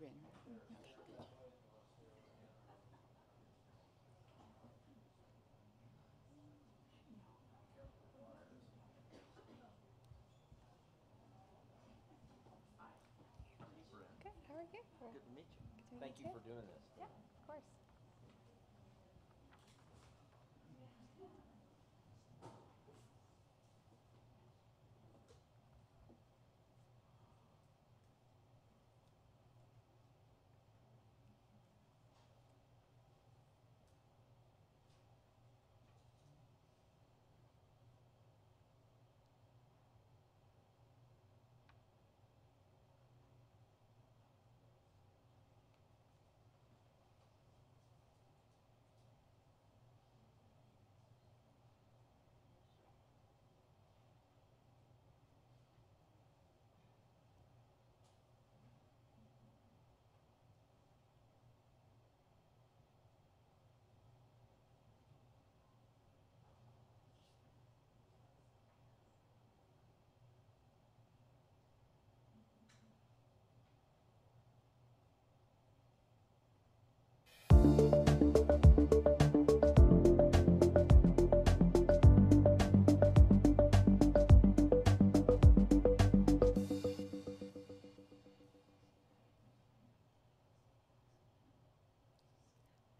apron. Okay, good. Good, how are you? Good to meet you. Good to Thank you too. For doing this. Yeah, of course.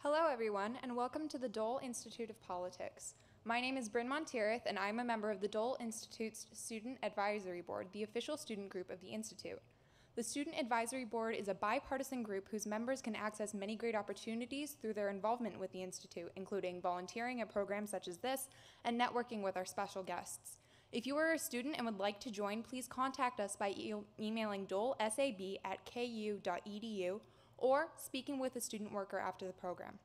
Hello everyone, and welcome to the Dole Institute of Politics. My name is Bryn Monteirith, and I'm a member of the Dole Institute's Student Advisory Board, the official student group of the Institute. The Student Advisory Board is a bipartisan group whose members can access many great opportunities through their involvement with the Institute, including volunteering at programs such as this and networking with our special guests. If you are a student and would like to join, please contact us by emailing dolesab@ku.edu or speaking with a student worker after the program.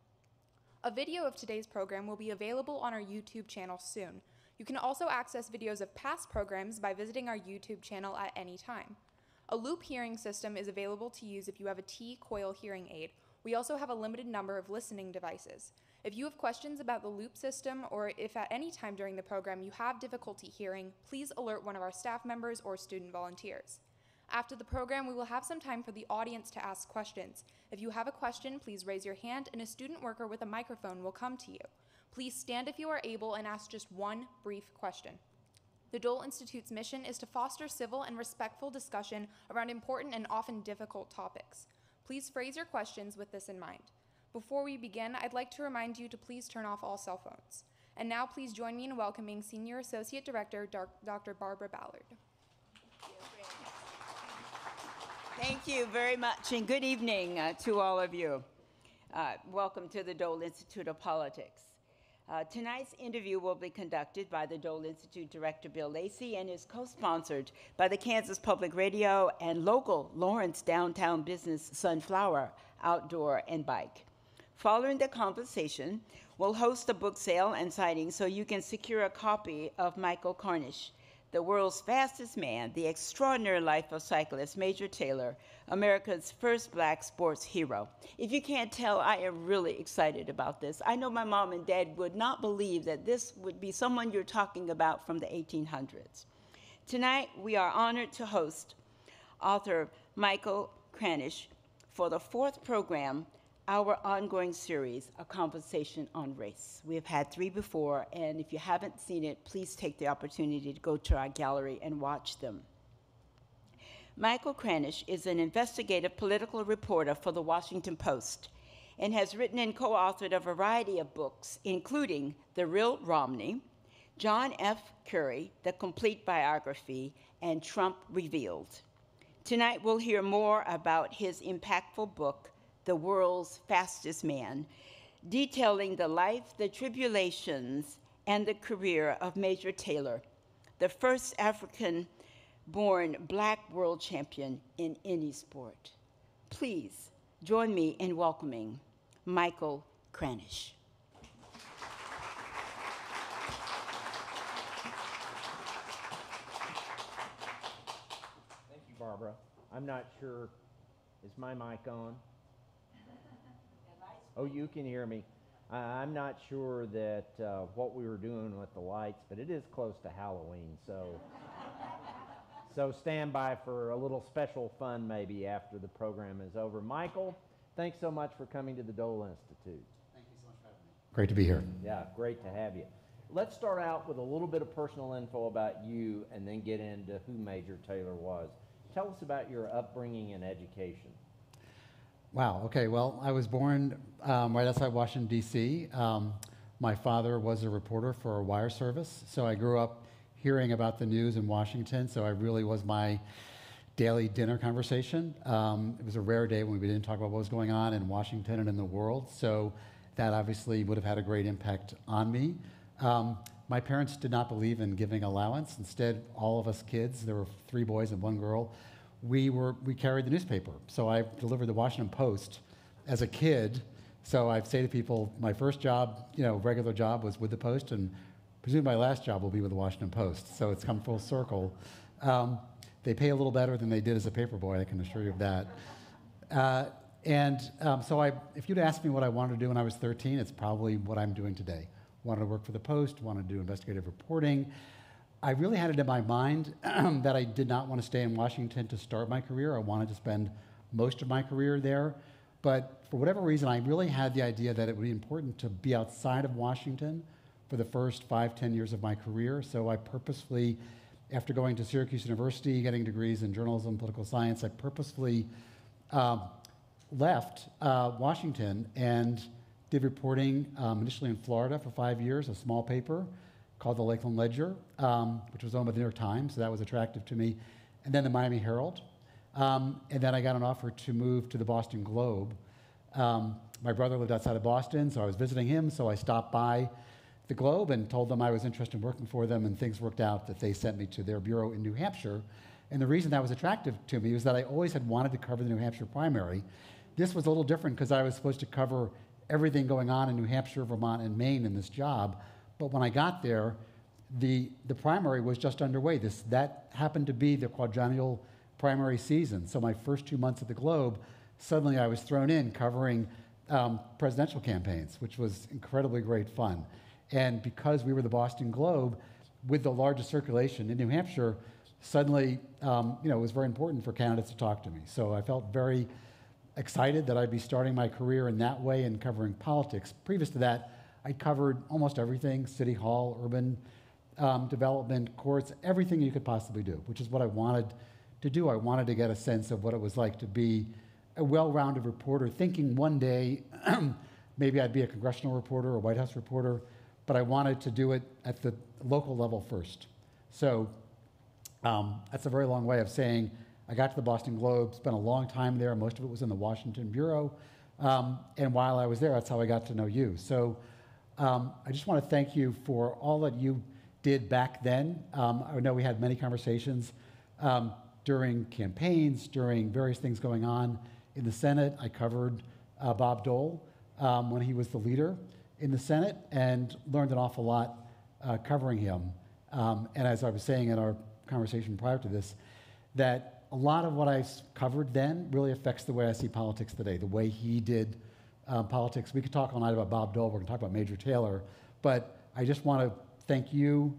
A video of today's program will be available on our YouTube channel soon. You can also access videos of past programs by visiting our YouTube channel at any time. A loop hearing system is available to use if you have a T-coil hearing aid. We also have a limited number of listening devices. If you have questions about the loop system, or if at any time during the program you have difficulty hearing, please alert one of our staff members or student volunteers. After the program, we will have some time for the audience to ask questions. If you have a question, please raise your hand and a student worker with a microphone will come to you. Please stand if you are able and ask just one brief question. The Dole Institute's mission is to foster civil and respectful discussion around important and often difficult topics. Please phrase your questions with this in mind. Before we begin, I'd like to remind you to please turn off all cell phones. And now please join me in welcoming Senior Associate Director Dr. Barbara Ballard. Thank you very much, and good evening to all of you. Welcome to the Dole Institute of Politics. Tonight's interview will be conducted by the Dole Institute Director Bill Lacey and is co-sponsored by the Kansas Public Radio and local Lawrence downtown business Sunflower Outdoor and Bike. Following the conversation, we'll host a book sale and signing so you can secure a copy of Michael Kranish, The World's Fastest Man, The Extraordinary Life of Cyclist Major Taylor, America's First Black Sports Hero. If you can't tell, I am really excited about this. I know my mom and dad would not believe that this would be someone you're talking about from the 1800s. Tonight, we are honored to host author Michael Kranish for the fourth program, our ongoing series, A Conversation on Race. We've had three before, and if you haven't seen it, please take the opportunity to go to our gallery and watch them. Michael Kranish is an investigative political reporter for the Washington Post and has written and co-authored a variety of books, including The Real Romney, John F. Curry, The Complete Biography, and Trump Revealed. Tonight, we'll hear more about his impactful book, The World's Fastest Man, detailing the life, the tribulations, and the career of Major Taylor, the first African-born black world champion in any sport. Please join me in welcoming Michael Kranish. Thank you, Barbara. I'm not sure, is my mic on? Oh, you can hear me. I'm not sure that what we were doing with the lights, but it is close to Halloween, so So stand by for a little special fun maybe after the program is over. Michael, thanks so much for coming to the Dole Institute. Thank you so much for having me. Great to be here. Yeah, great to have you. Let's start out with a little bit of personal info about you and then get into who Major Taylor was. Tell us about your upbringing and education. Wow, okay, well, I was born right outside Washington, D.C. My father was a reporter for a wire service, so I grew up hearing about the news in Washington, so I really was my daily dinner conversation. It was a rare day when we didn't talk about what was going on in Washington and in the world, so that obviously would have had a great impact on me. My parents did not believe in giving allowance. Instead, all of us kids, there were 3 boys and 1 girl, we carried the newspaper. So I delivered the Washington Post as a kid. So I say to people, my first job, you know, regular job was with the Post, and presumably my last job will be with the Washington Post. So it's come full circle. They pay a little better than they did as a paperboy, I can assure you of that. If you'd asked me what I wanted to do when I was 13, it's probably what I'm doing today. Wanted to work for the Post, wanted to do investigative reporting. I really had it in my mind that I did not want to stay in Washington to start my career. I wanted to spend most of my career there. But for whatever reason, I really had the idea that it would be important to be outside of Washington for the first 5-10 years of my career. So I purposefully, after going to Syracuse University, getting degrees in journalism, political science, I purposefully left Washington and did reporting initially in Florida for 5 years, a small paper called the Lakeland Ledger, which was owned by the New York Times, so that was attractive to me, and then the Miami Herald. And then I got an offer to move to the Boston Globe. My brother lived outside of Boston, so I was visiting him, so I stopped by the Globe and told them I was interested in working for them, and things worked out that they sent me to their bureau in New Hampshire. And the reason that was attractive to me was that I always had wanted to cover the New Hampshire primary. This was a little different because I was supposed to cover everything going on in New Hampshire, Vermont, and Maine in this job. But when I got there, the primary was just underway. That happened to be the quadrennial primary season. So my first 2 months at the Globe, suddenly I was thrown in covering presidential campaigns, which was incredibly great fun. And because we were the Boston Globe, with the largest circulation in New Hampshire, suddenly it was very important for candidates to talk to me. So I felt very excited that I'd be starting my career in that way and covering politics. Previous to that, I covered almost everything, City Hall, urban development, courts, everything you could possibly do, which is what I wanted to do. I wanted to get a sense of what it was like to be a well-rounded reporter, thinking one day maybe I'd be a congressional reporter or White House reporter, but I wanted to do it at the local level first. So that's a very long way of saying I got to the Boston Globe, spent a long time there. Most of it was in the Washington Bureau. And while I was there, that's how I got to know you. So I just want to thank you for all that you did back then. I know we had many conversations during campaigns, during various things going on in the Senate. I covered Bob Dole when he was the leader in the Senate and learned an awful lot covering him. And as I was saying in our conversation prior to this, that a lot of what I covered then really affects the way I see politics today, the way he did politics. We could talk all night about Bob Dole. We're going to talk about Major Taylor. But I just want to thank you,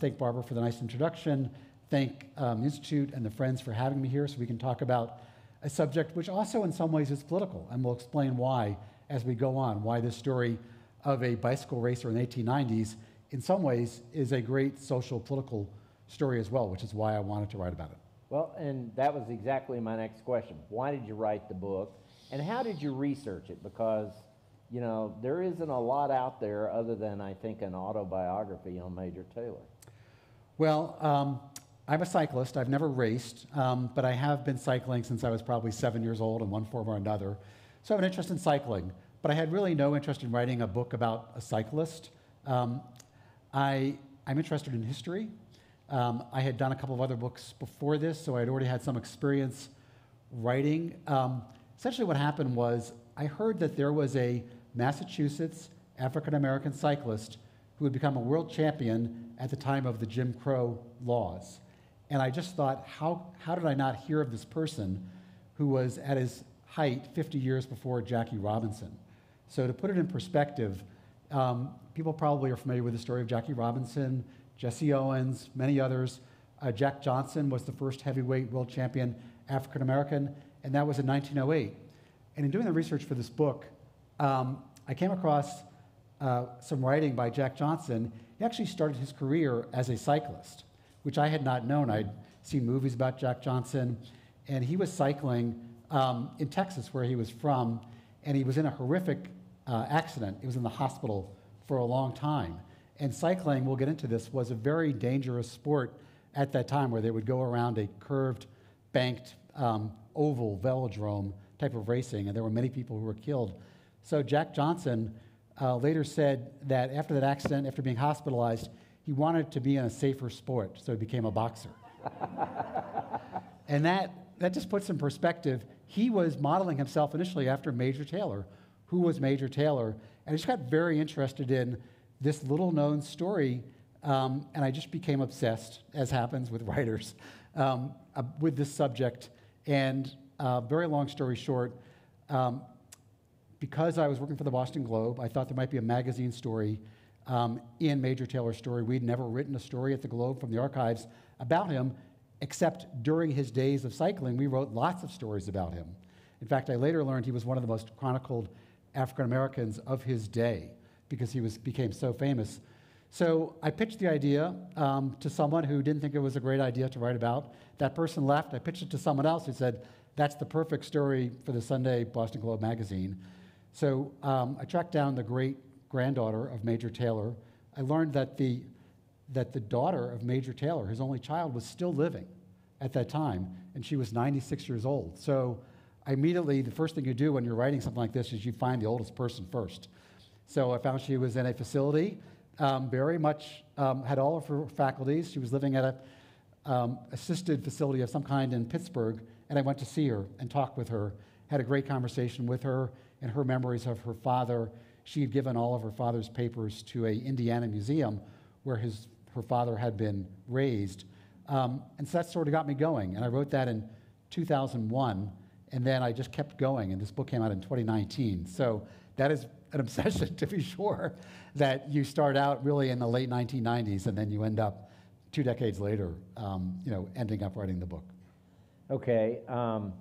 thank Barbara for the nice introduction, thank the Institute and the Friends for having me here so we can talk about a subject which also in some ways is political. And we'll explain why as we go on, why this story of a bicycle racer in the 1890s in some ways is a great social political story as well, which is why I wanted to write about it. Well, and that was exactly my next question. Why did you write the book? And how did you research it? Because, you know, there isn't a lot out there other than, I think, an autobiography on Major Taylor. Well, I'm a cyclist. I've never raced, but I have been cycling since I was probably 7 years old in one form or another. So I have an interest in cycling, but I had really no interest in writing a book about a cyclist. I'm interested in history. I had done a couple of other books before this, so I had already had some experience writing. Essentially what happened was I heard that there was a Massachusetts African-American cyclist who had become a world champion at the time of the Jim Crow laws. And I just thought, how did I not hear of this person who was at his height 50 years before Jackie Robinson? So to put it in perspective, people probably are familiar with the story of Jackie Robinson, Jesse Owens, many others. Jack Johnson was the first heavyweight world champion African-American, and that was in 1908. And in doing the research for this book, I came across some writing by Jack Johnson. He actually started his career as a cyclist, which I had not known. I'd seen movies about Jack Johnson, and he was cycling in Texas, where he was from, and he was in a horrific accident. He was in the hospital for a long time. And cycling, we'll get into this, was a very dangerous sport at that time, where they would go around a curved, banked, oval velodrome type of racing, and there were many people who were killed. So Jack Johnson later said that after that accident, after being hospitalized, he wanted to be in a safer sport, so he became a boxer. And that just puts in perspective, he was modeling himself initially after Major Taylor. Who was Major Taylor? And I just got very interested in this little-known story, and I just became obsessed, as happens with writers, with this subject. And very long story short, because I was working for the Boston Globe, I thought there might be a magazine story in Major Taylor's story. We'd never written a story at the Globe from the archives about him, except during his days of cycling, we wrote lots of stories about him. In fact, I later learned he was one of the most chronicled African-Americans of his day, because he became so famous. So I pitched the idea to someone who didn't think it was a great idea to write about. That person left. I pitched it to someone else who said, that's the perfect story for the Sunday Boston Globe magazine. So I tracked down the great-granddaughter of Major Taylor. I learned that the daughter of Major Taylor, his only child, was still living at that time, and she was 96 years old. So I immediately, the first thing you do when you're writing something like this is you find the oldest person first. So I found she was in a facility, very much had all of her faculties. She was living at a assisted facility of some kind in Pittsburgh, and I went to see her and talked with her, had a great conversation with her and her memories of her father. She had given all of her father's papers to an Indiana museum where her father had been raised. And so that sort of got me going, and I wrote that in 2001, and then I just kept going, and this book came out in 2019. So that is an obsession, to be sure, that you start out really in the late 1990s and then you end up 2 decades later, ending up writing the book. Okay, I'm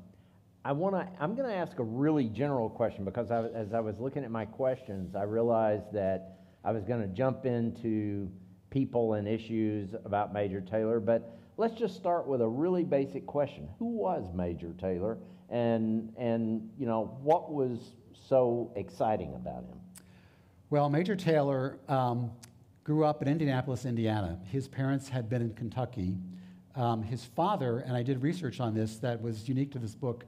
gonna ask a really general question, because as I was looking at my questions, I realized that I was gonna jump into people and issues about Major Taylor, but let's just start with a really basic question. Who was Major Taylor, and what was so exciting about him? Well, Major Taylor grew up in Indianapolis, Indiana. His parents had been in Kentucky. His father, and I did research on this that was unique to this book,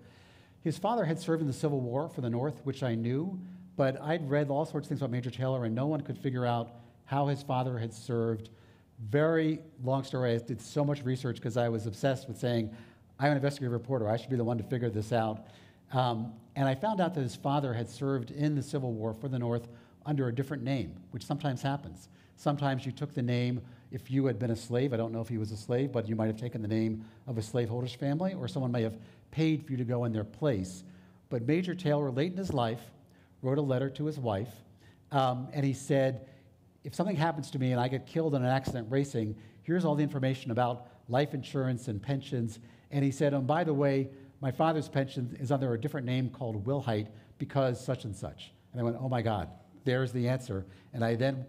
his father had served in the Civil War for the North, which I knew, but I'd read all sorts of things about Major Taylor, and no one could figure out how his father had served. Very long story. I did so much research because I was obsessed with saying, I'm an investigative reporter. I should be the one to figure this out. And I found out that his father had served in the Civil War for the North under a different name, which sometimes happens. Sometimes you took the name, if you had been a slave, I don't know if he was a slave, but you might have taken the name of a slaveholder's family, or someone may have paid for you to go in their place. But Major Taylor, late in his life, wrote a letter to his wife, and he said, if something happens to me and I get killed in an accident racing, here's all the information about life insurance and pensions. And he said, and by the way, my father's pension is under a different name called Wilhite because such and such. And I went, oh my God, there's the answer. And I then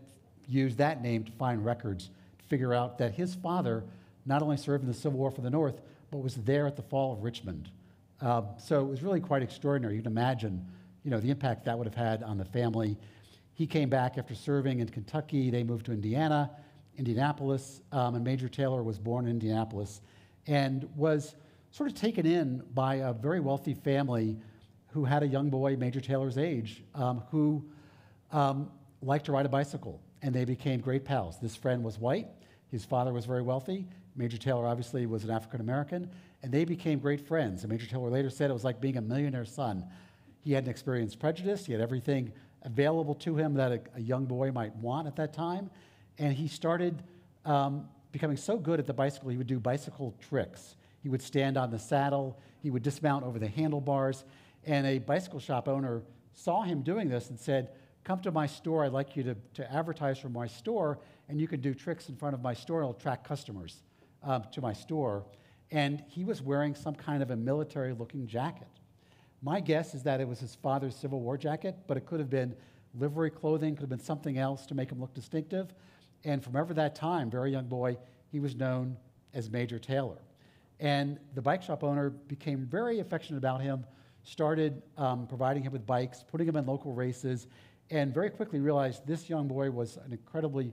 used that name to find records to figure out that his father not only served in the Civil War for the North, but was there at the fall of Richmond. So it was really quite extraordinary. You can imagine, the impact that would have had on the family. He came back after serving in Kentucky. They moved to Indianapolis, and Major Taylor was born in Indianapolis and was sort of taken in by a very wealthy family who had a young boy Major Taylor's age who liked to ride a bicycle, and they became great pals. This friend was white, his father was very wealthy, Major Taylor obviously was an African-American, and they became great friends. And Major Taylor later said it was like being a millionaire's son. He hadn't experienced prejudice, he had everything available to him that a young boy might want at that time, and he started becoming so good at the bicycle, he would do bicycle tricks. He would stand on the saddle, he would dismount over the handlebars, and a bicycle shop owner saw him doing this and said, come to my store, I'd like you to advertise for my store, and you can do tricks in front of my store, and it'll attract customers. to my store, and he was wearing some kind of a military-looking jacket. My guess is that it was his father's Civil War jacket, but it could have been livery clothing, could have been something else to make him look distinctive. And from ever that time, very young boy, he was known as Major Taylor. And the bike shop owner became very affectionate about him, started providing him with bikes, putting him in local races, and very quickly realized this young boy was an incredibly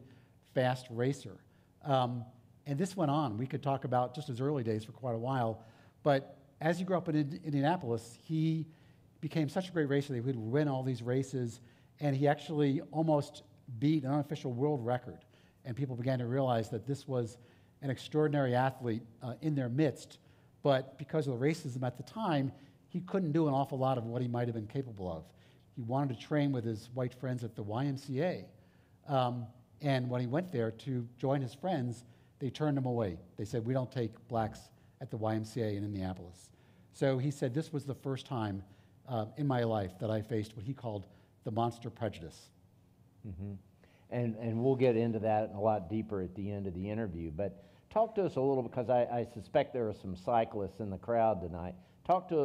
fast racer. And this went on. We could talk about just his early days for quite a while. But as he grew up in Indianapolis, he became such a great racer that he would win all these races, and he actually almost beat an unofficial world record. And people began to realize that this was an extraordinary athlete in their midst, but because of the racism at the time, he couldn't do an awful lot of what he might have been capable of. He wanted to train with his white friends at the YMCA, and when he went there to join his friends, they turned him away. They said, "We don't take blacks at the YMCA in Indianapolis." So he said, this was the first time in my life that I faced what he called the monster prejudice. Mm-hmm. And we'll get into that a lot deeper at the end of the interview. But talk to us a little, because I suspect there are some cyclists in the crowd tonight. Talk to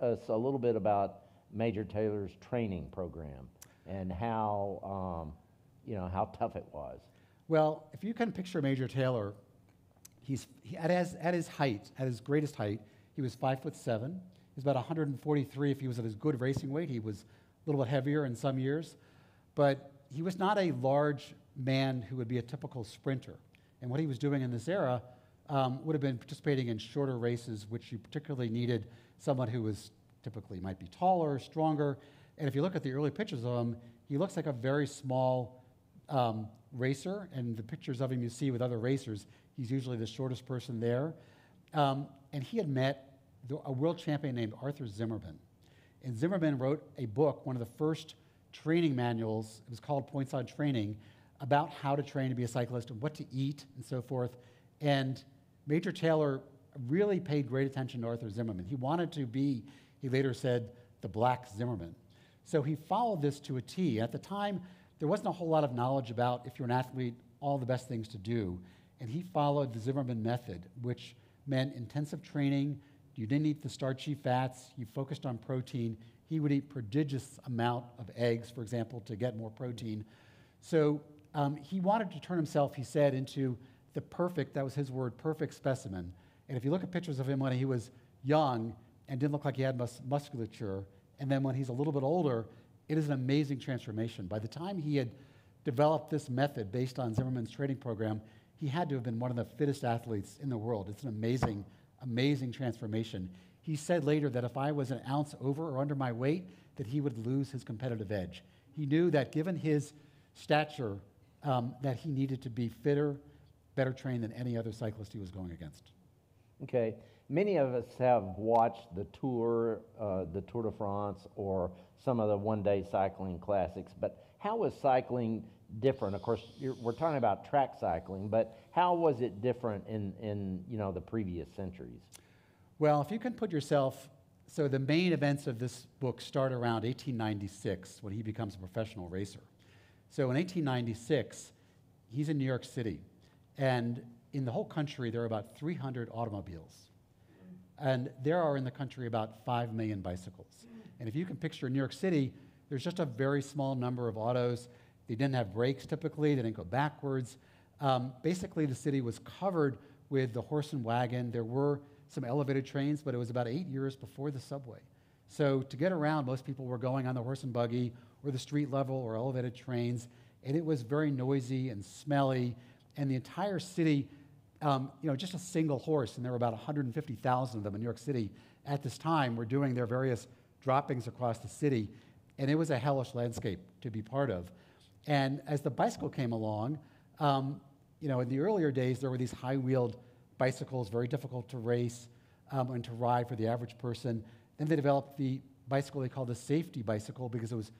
us a little bit about Major Taylor's training program and how, you know, how tough it was. Well, if you can picture Major Taylor, at his greatest height, he was 5'7". He was about 143 if he was at his good racing weight. He was a little bit heavier in some years, but he was not a large man who would be a typical sprinter. And what he was doing in this era would have been participating in shorter races, which you particularly needed someone who was typically might be taller, stronger. And if you look at the early pictures of him, he looks like a very small racer. And the pictures of him you see with other racers, he's usually the shortest person there. And he had met a world champion named Arthur Zimmerman. And Zimmerman wrote a book, one of the first training manuals, it was called Pointside Training, about how to train to be a cyclist and what to eat and so forth. And Major Taylor really paid great attention to Arthur Zimmerman. He wanted to be, he later said, the Black Zimmerman. So he followed this to a T. At the time, there wasn't a whole lot of knowledge about, if you're an athlete, all the best things to do. And he followed the Zimmerman method, which meant intensive training. You didn't eat the starchy fats. You focused on protein. He would eat prodigious amount of eggs, for example, to get more protein. So he wanted to turn himself, he said, into the perfect, that was his word, perfect specimen. And if you look at pictures of him when he was young and didn't look like he had musculature, and then when he's a little bit older, it is an amazing transformation. By the time he had developed this method based on Zimmerman's training program, he had to have been one of the fittest athletes in the world. It's an amazing, amazing transformation. He said later that if I was an ounce over or under my weight, that he would lose his competitive edge. He knew that given his stature, that he needed to be fitter, better trained than any other cyclist he was going against. Okay, many of us have watched the Tour de France, or some of the one-day cycling classics, but how was cycling different? Of course, we're talking about track cycling, but how was it different in you know, the previous centuries? Well, if you can put yourself, so the main events of this book start around 1896 when he becomes a professional racer. So in 1896, he's in New York City, and in the whole country there are about 300 automobiles, and there are in the country about 5 million bicycles. And if you can picture New York City, there's just a very small number of autos. They didn't have brakes typically, they didn't go backwards. Basically the city was covered with the horse and wagon. There were some elevated trains, but it was about 8 years before the subway. So to get around, most people were going on the horse and buggy or the street level or elevated trains, and it was very noisy and smelly, and the entire city, you know, just a single horse, and there were about 150,000 of them in New York City at this time, were doing their various droppings across the city, and it was a hellish landscape to be part of. And as the bicycle came along, you know, in the earlier days, there were these high-wheeled bicycles, very difficult to race and to ride for the average person. Then they developed the bicycle they called the safety bicycle, because it was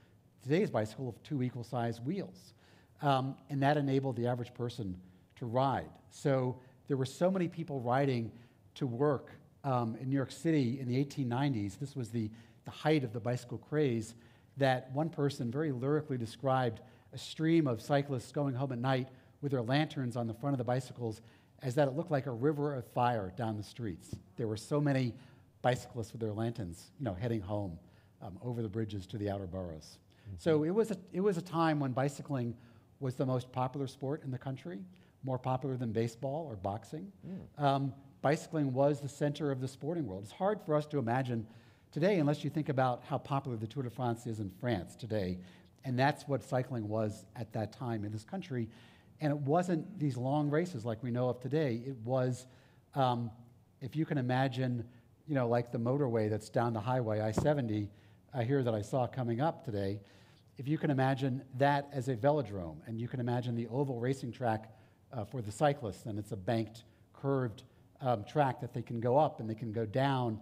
today's bicycle of 2 equal-sized wheels. And that enabled the average person to ride. So there were so many people riding to work in New York City in the 1890s. This was the height of the bicycle craze, that one person very lyrically described a stream of cyclists going home at night with their lanterns on the front of the bicycles as that it looked like a river of fire down the streets. There were so many bicyclists with their lanterns, you know, heading home over the bridges to the outer boroughs. Mm-hmm. So it was a time when bicycling was the most popular sport in the country, more popular than baseball or boxing. Mm. Bicycling was the center of the sporting world. It's hard for us to imagine today unless you think about how popular the Tour de France is in France today. And that's what cycling was at that time in this country. And it wasn't these long races like we know of today. It was, if you can imagine, you know, like the motorway that's down the highway, I-70, I hear that I saw coming up today. If you can imagine that as a velodrome, and you can imagine the oval racing track for the cyclists, and it's a banked, curved track that they can go up and they can go down.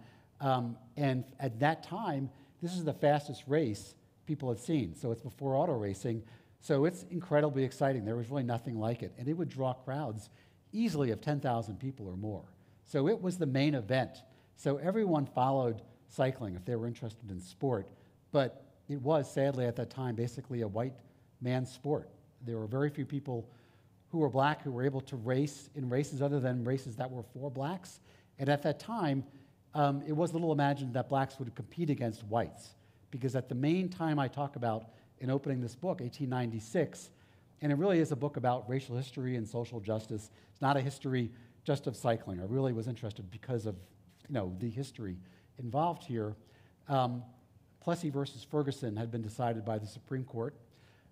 And at that time, this is the fastest race people had seen. So it's before auto racing. So it's incredibly exciting. There was really nothing like it. And it would draw crowds easily of 10,000 people or more. So it was the main event. So everyone followed cycling if they were interested in sport. But it was, sadly, at that time, basically a white man's sport. There were very few people who were black who were able to race in races other than races that were for blacks. And at that time, it was little imagined that blacks would compete against whites, because at the main time I talk about in opening this book, 1896, and it really is a book about racial history and social justice. It's not a history just of cycling. I really was interested because of, you know, the history involved here. Plessy versus Ferguson had been decided by the Supreme Court,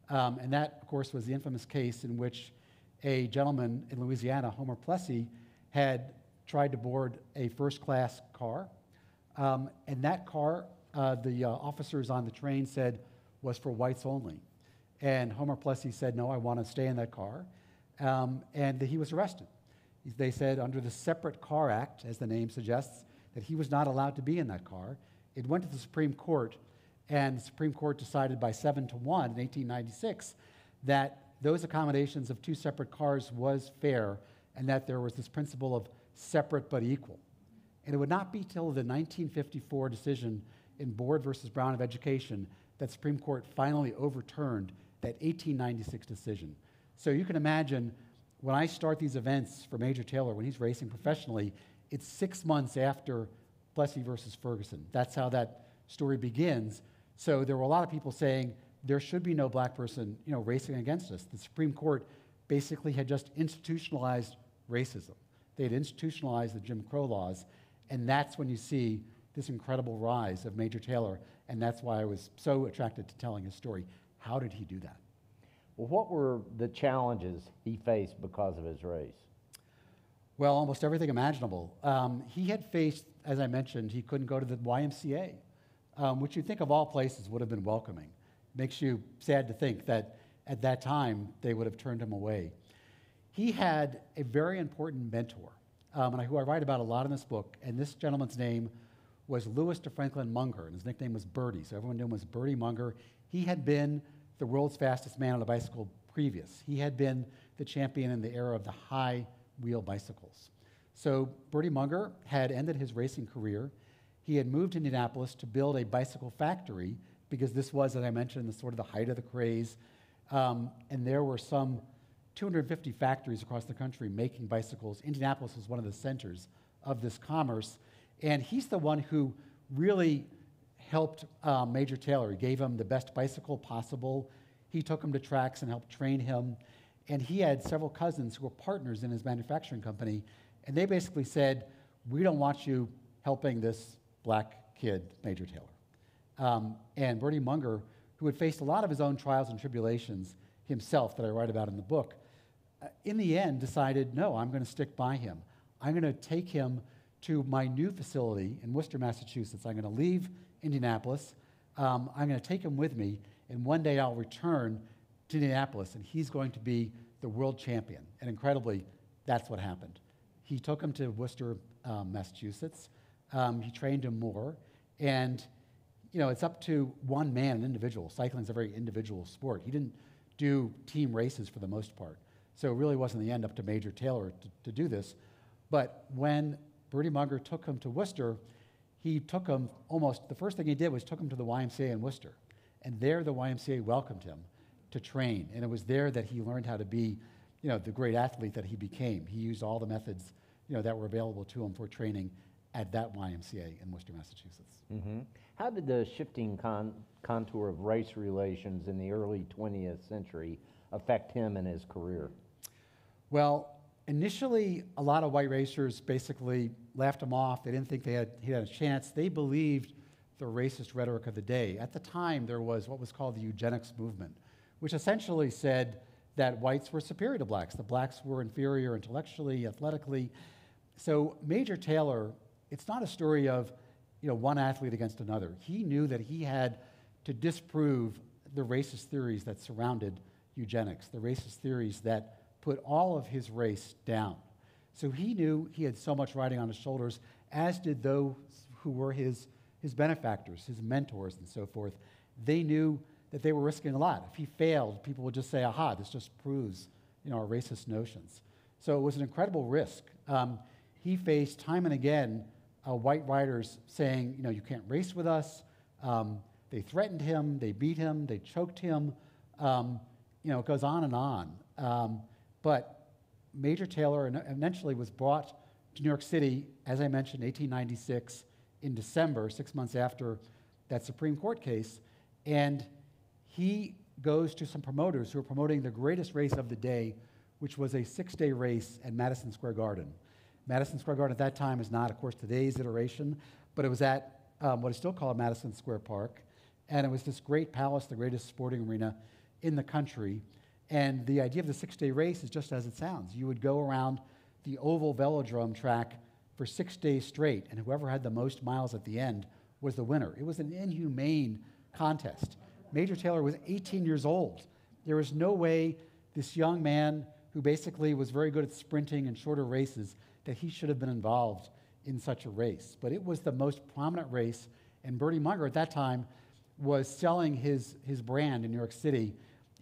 and that, of course, was the infamous case in which a gentleman in Louisiana, Homer Plessy, had tried to board a first-class car, and that car, the officers on the train said, was for whites only. And Homer Plessy said, no, I want to stay in that car, and he was arrested. They said under the Separate Car Act, as the name suggests, that he was not allowed to be in that car. It went to the Supreme Court, and the Supreme Court decided by 7-1 in 1896 that those accommodations of two separate cars was fair, and that there was this principle of separate but equal. And it would not be till the 1954 decision in Board versus Brown of Education that the Supreme Court finally overturned that 1896 decision. So you can imagine, when I start these events for Major Taylor, when he's racing professionally, it's 6 months after Plessy versus Ferguson. That's how that story begins. So there were a lot of people saying, there should be no black person, you know, racing against us. The Supreme Court basically had just institutionalized racism. They had institutionalized the Jim Crow laws, and that's when you see this incredible rise of Major Taylor, and that's why I was so attracted to telling his story. How did he do that? Well, what were the challenges he faced because of his race? Well, almost everything imaginable. He had faced, as I mentioned, he couldn't go to the YMCA, which you think of all places would have been welcoming. Makes you sad to think that at that time they would have turned him away. He had a very important mentor, who I write about a lot in this book, and this gentleman's name was Lewis to Franklin Munger, and his nickname was Bertie, so everyone knew him as Bertie Munger. He had been the world's fastest man on a bicycle previous. He had been the champion in the era of the high wheel bicycles. So Bertie Munger had ended his racing career. He had moved to Indianapolis to build a bicycle factory, because this was, as I mentioned, the sort of the height of the craze. And there were some 250 factories across the country making bicycles. Indianapolis was one of the centers of this commerce. And he's the one who really helped Major Taylor. He gave him the best bicycle possible. He took him to tracks and helped train him. And he had several cousins who were partners in his manufacturing company. And they basically said, we don't want you helping this black kid, Major Taylor. And Bertie Munger, who had faced a lot of his own trials and tribulations himself that I write about in the book, in the end decided, no, I'm going to stick by him. I'm going to take him to my new facility in Worcester, Massachusetts. I'm going to leave Indianapolis. I'm going to take him with me, and one day I'll return to Indianapolis, and he's going to be the world champion. And incredibly, that's what happened. He took him to Worcester, Massachusetts. He trained him more, and you know, it's up to one man, an individual. Cycling is a very individual sport. He didn't do team races for the most part. So it really wasn't in the end up to Major Taylor to do this. But when Bertie Munger took him to Worcester, he took him almost, the first thing he did was took him to the YMCA in Worcester. And there the YMCA welcomed him to train. And it was there that he learned how to be you know, the great athlete that he became. He used all the methods, you know, that were available to him for training at that YMCA in Worcester, Massachusetts. Mm-hmm. How did the shifting contour of race relations in the early 20th century affect him and his career? Well, initially, a lot of white racers basically laughed him off. They didn't think he had a chance. They believed the racist rhetoric of the day. At the time, there was what was called the eugenics movement, which essentially said that whites were superior to blacks. The blacks were inferior intellectually, athletically. So Major Taylor, it's not a story of, you know, one athlete against another. He knew that he had to disprove the racist theories that surrounded eugenics, the racist theories that put all of his race down. So he knew he had so much riding on his shoulders, as did those who were his benefactors, his mentors, and so forth. They knew that they were risking a lot. If he failed, people would just say, aha, this just proves, you know, our racist notions. So it was an incredible risk. He faced time and again white riders saying, you know, you can't race with us. They threatened him, they beat him, they choked him. You know, it goes on and on. But Major Taylor eventually was brought to New York City, as I mentioned, 1896 in December, 6 months after that Supreme Court case. And he goes to some promoters who are promoting the greatest race of the day, which was a six-day race at Madison Square Garden. Madison Square Garden at that time is not, of course, today's iteration, but it was at what is still called Madison Square Park. And it was this great palace, the greatest sporting arena in the country. And the idea of the six-day race is just as it sounds. You would go around the oval velodrome track for 6 days straight, and whoever had the most miles at the end was the winner. It was an inhumane contest. Major Taylor was 18 years old. There was no way this young man, who basically was very good at sprinting and shorter races, that he should have been involved in such a race. But it was the most prominent race, and Bertie Munger at that time was selling his brand in New York City.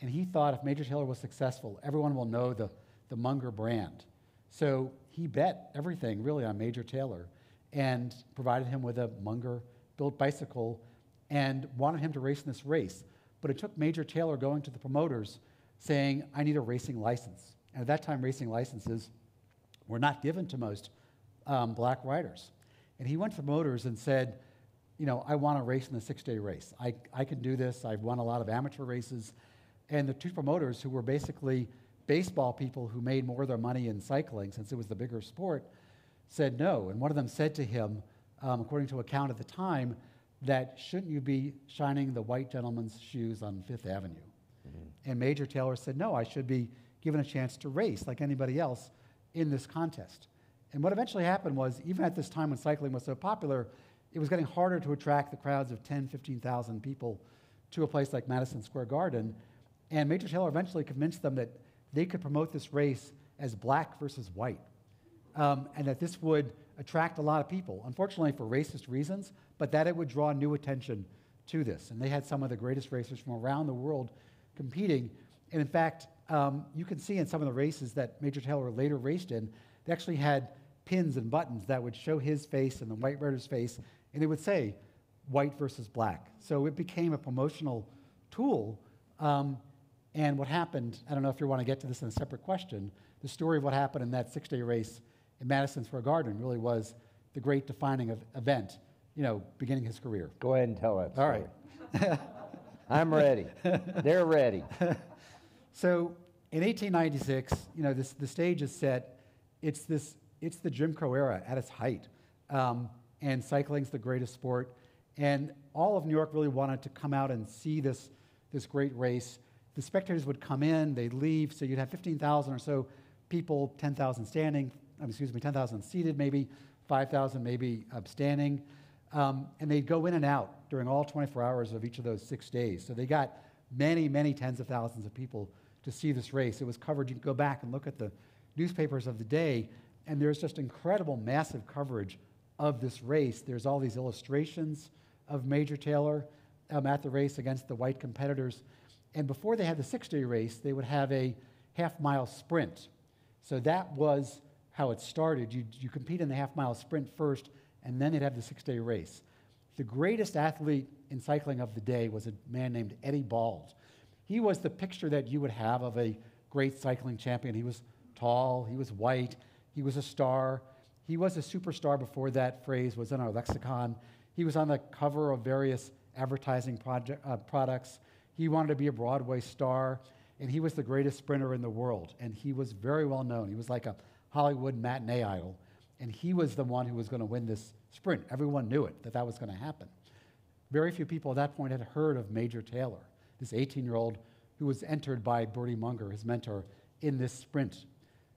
And he thought if Major Taylor was successful, everyone will know the Munger brand. So he bet everything, really, on Major Taylor and provided him with a Munger-built bicycle and wanted him to race in this race. But it took Major Taylor going to the promoters saying, I need a racing license. And at that time, racing licenses were not given to most black riders. And he went to the promoters and said, you know, I want to race in the six-day race. I can do this. I've won a lot of amateur races. And the two promoters, who were basically baseball people who made more of their money in cycling, since it was the bigger sport, said no. And one of them said to him, according to account at the time, that shouldn't you be shining the white gentleman's shoes on Fifth Avenue? Mm-hmm. And Major Taylor said, no, I should be given a chance to race like anybody else in this contest. And what eventually happened was, even at this time when cycling was so popular, it was getting harder to attract the crowds of 10,000, 15,000 people to a place like Madison Square Garden. And Major Taylor eventually convinced them that they could promote this race as black versus white, and that this would attract a lot of people, unfortunately for racist reasons, but that it would draw new attention to this. And they had some of the greatest racers from around the world competing. And in fact, you can see in some of the races that Major Taylor later raced in, they actually had pins and buttons that would show his face and the white rider's face, and they would say white versus black. So it became a promotional tool. And what happened, I don't know if you want to get to this in a separate question, the story of what happened in that six-day race in Madison Square Garden really was the great defining event, you know, beginning his career. Go ahead and tell that story. All right. I'm ready. They're ready. So in 1896, you know, the stage is set. It's the Jim Crow era at its height. And cycling's the greatest sport. And all of New York really wanted to come out and see this great race. The spectators would come in, they'd leave, so you'd have 15,000 or so people, 10,000 standing, 10,000 seated maybe, 5,000 maybe standing, and they'd go in and out during all 24 hours of each of those 6 days. So they got many, many tens of thousands of people to see this race. It was covered, you can go back and look at the newspapers of the day, and there's just incredible, massive coverage of this race. There's all these illustrations of Major Taylor at the race against the white competitors. And before they had the six-day race, they would have a half-mile sprint. So that was how it started. You compete in the half-mile sprint first, and then they'd have the six-day race. The greatest athlete in cycling of the day was a man named Eddie Bald. He was the picture that you would have of a great cycling champion. He was tall, he was white, he was a star. He was a superstar before that phrase was in our lexicon. He was on the cover of various advertising products. He wanted to be a Broadway star, and he was the greatest sprinter in the world, and he was very well known. He was like a Hollywood matinee idol, and he was the one who was going to win this sprint. Everyone knew it, that was going to happen. Very few people at that point had heard of Major Taylor, this 18-year-old who was entered by Bertie Munger, his mentor, in this sprint.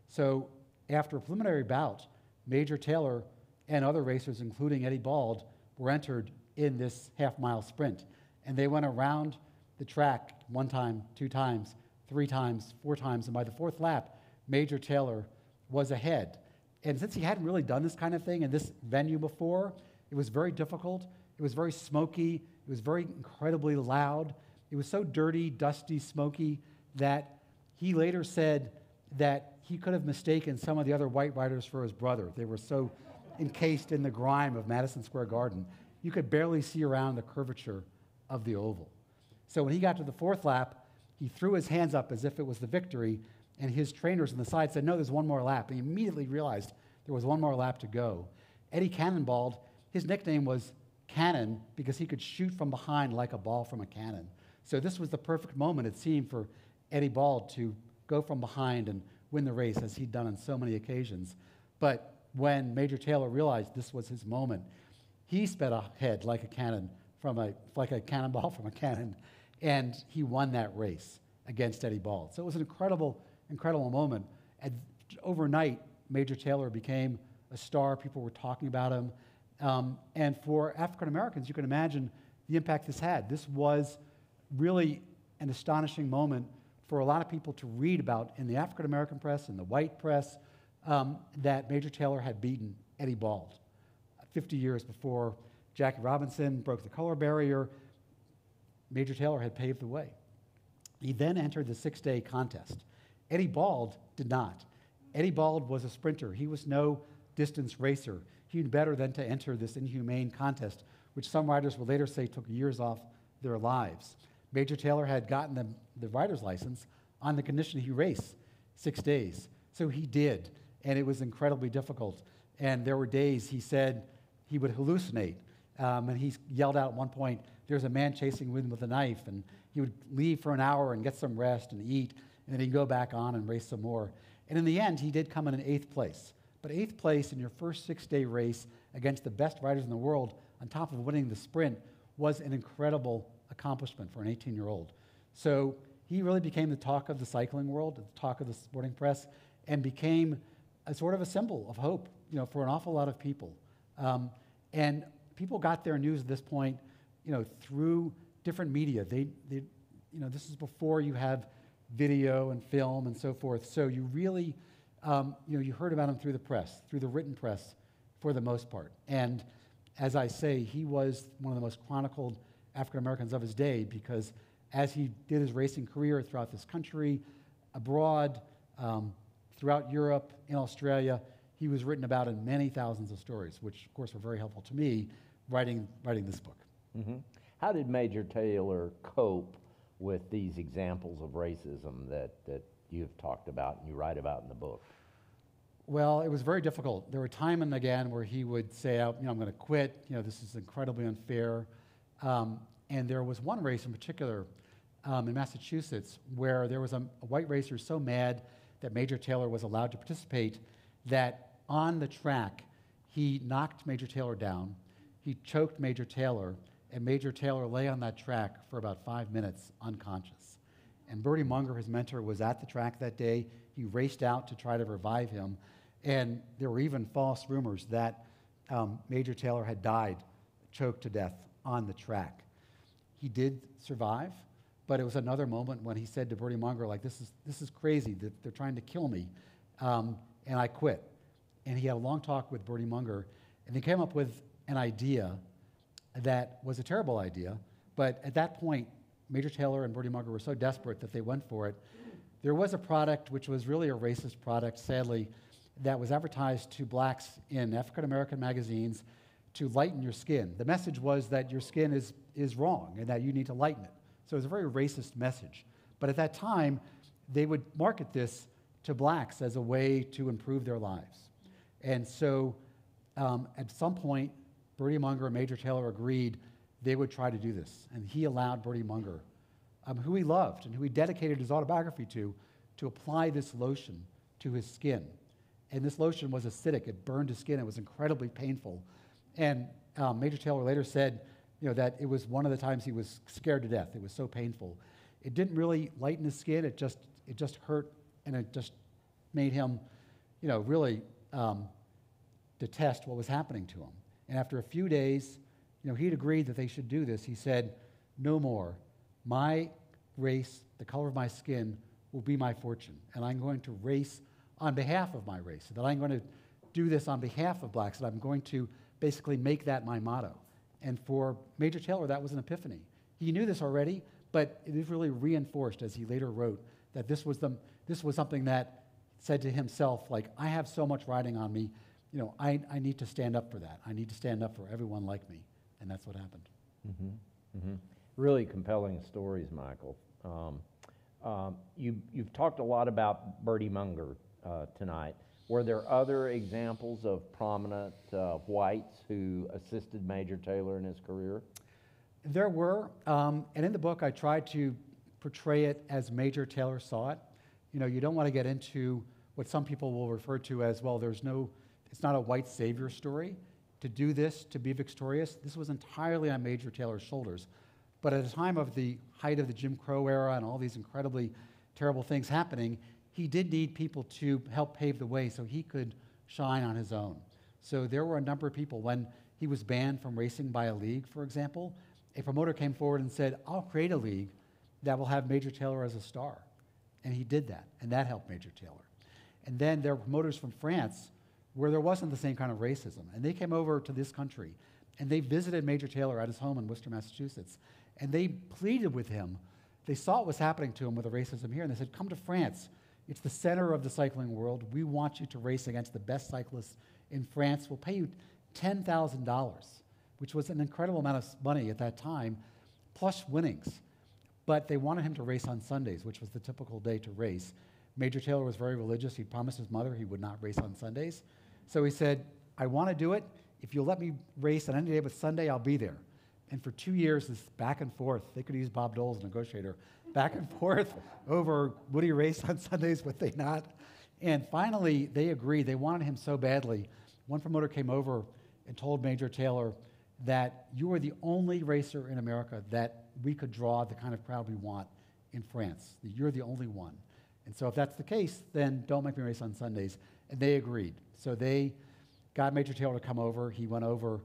So after a preliminary bout, Major Taylor and other racers, including Eddie Bald, were entered in this half-mile sprint. And they went around the track one time, two times, three times, four times, and by the fourth lap, Major Taylor was ahead. And since he hadn't really done this kind of thing in this venue before, it was very difficult, it was very smoky, it was very incredibly loud, it was so dirty, dusty, smoky, that he later said that he could have mistaken some of the other white riders for his brother. They were so encased in the grime of Madison Square Garden, you could barely see around the curvature of the oval. So when he got to the fourth lap, he threw his hands up as if it was the victory, and his trainers on the side said, no, there's one more lap. And he immediately realized there was one more lap to go. Eddie Cannonball, his nickname was Cannon because he could shoot from behind like a ball from a cannon. So this was the perfect moment, it seemed, for Eddie Bald to go from behind and win the race, as he'd done on so many occasions. But when Major Taylor realized this was his moment, he sped ahead like a cannon from like a cannonball from a cannon, and he won that race against Eddie Bald. So it was an incredible moment. And overnight, Major Taylor became a star. People were talking about him. And for African Americans, you can imagine the impact this had. This was really an astonishing moment for a lot of people to read about in the African American press and the white press, that Major Taylor had beaten Eddie Bald 50 years before Jackie Robinson broke the color barrier. Major Taylor had paved the way. He then entered the six-day contest. Eddie Bald did not. Eddie Bald was a sprinter. He was no distance racer. He knew better than to enter this inhumane contest, which some riders will later say took years off their lives. Major Taylor had gotten the rider's license on the condition he race 6 days. So he did, and it was incredibly difficult. And there were days he said he would hallucinate, and he yelled out at one point, there's a man chasing wind with a knife, and he would leave for an hour and get some rest and eat, and then he'd go back on and race some more. And in the end, he did come in 8th place. But 8th place in your first six-day race against the best riders in the world, on top of winning the sprint, was an incredible accomplishment for an 18-year-old. So he really became the talk of the cycling world, the talk of the sporting press, and became a sort of a symbol of hope, for an awful lot of people. And people got their news at this point, through different media. This is before you have video and film and so forth. So you really, you heard about him through the press, through the written press, for the most part. And as I say, he was one of the most chronicled African Americans of his day, because as he did his racing career throughout this country, abroad, throughout Europe, in Australia, he was written about in many thousands of stories, which, of course, were very helpful to me writing this book. Mm-hmm. How did Major Taylor cope with these examples of racism that you've talked about and you write about in the book? Well, it was very difficult. There were time and again where he would say, I'm going to quit, this is incredibly unfair. And there was one race in particular in Massachusetts where there was a white racer so mad that Major Taylor was allowed to participate that on the track he knocked Major Taylor down, he choked Major Taylor, and Major Taylor lay on that track for about 5 minutes unconscious. And Bertie Munger, his mentor, was at the track that day. He raced out to try to revive him, and there were even false rumors that Major Taylor had died, choked to death on the track. He did survive, but it was another moment when he said to Bertie Munger, like, this is crazy, they're trying to kill me, and I quit. And he had a long talk with Bertie Munger, and they came up with an idea that was a terrible idea, but at that point, Major Taylor and Bertie Munger were so desperate that they went for it. There was a product which was really a racist product, sadly, that was advertised to blacks in African American magazines to lighten your skin. The message was that your skin is wrong and that you need to lighten it. So it was a very racist message. But at that time, they would market this to blacks as a way to improve their lives. And so at some point, Bertie Munger and Major Taylor agreed they would try to do this. And he allowed Bertie Munger, who he loved and who he dedicated his autobiography to apply this lotion to his skin. And this lotion was acidic. It burned his skin. It was incredibly painful. And Major Taylor later said, you know, that it was one of the times he was scared to death. It was so painful. It didn't really lighten his skin. It just hurt, and it just made him, you know, really detest what was happening to him. And after a few days, you know, he'd agreed that they should do this. He said, "No more. My race, the color of my skin, will be my fortune, and I'm going to race on behalf of my race. That I'm going to do this on behalf of blacks. That I'm going to basically make that my motto." And for Major Taylor, that was an epiphany. He knew this already, but it was really reinforced as he later wrote that this was something that said to himself, like, I have so much riding on me, you know, I need to stand up for that. I need to stand up for everyone like me. And that's what happened. Mm-hmm. Mm-hmm. Really compelling stories, Michael. You've talked a lot about Bertie Munger tonight. Were there other examples of prominent whites who assisted Major Taylor in his career? There were, and in the book I tried to portray it as Major Taylor saw it. You know, you don't want to get into what some people will refer to as, well, there's no, it's not a white savior story. To do this, to be victorious, this was entirely on Major Taylor's shoulders. But at a time of the height of the Jim Crow era and all these incredibly terrible things happening, he did need people to help pave the way so he could shine on his own. So there were a number of people. When he was banned from racing by a league, for example, a promoter came forward and said, I'll create a league that will have Major Taylor as a star. And he did that, and that helped Major Taylor. And then there were promoters from France where there wasn't the same kind of racism. And they came over to this country, and they visited Major Taylor at his home in Worcester, Massachusetts. And they pleaded with him. They saw what was happening to him with the racism here, and they said, come to France. It's the center of the cycling world. We want you to race against the best cyclists in France. We'll pay you $10,000, which was an incredible amount of money at that time, plus winnings. But they wanted him to race on Sundays, which was the typical day to race. Major Taylor was very religious. He promised his mother he would not race on Sundays. So he said, I want to do it. If you'll let me race on any day but Sunday, I'll be there. And for 2 years, this back and forth, they could use Bob Dole as negotiator, back and forth over would he race on Sundays, would they not? And finally, they agreed. They wanted him so badly. One promoter came over and told Major Taylor that you are the only racer in America that we could draw the kind of crowd we want in France. You're the only one. And so if that's the case, then don't make me race on Sundays. And they agreed. So they got Major Taylor to come over. He went over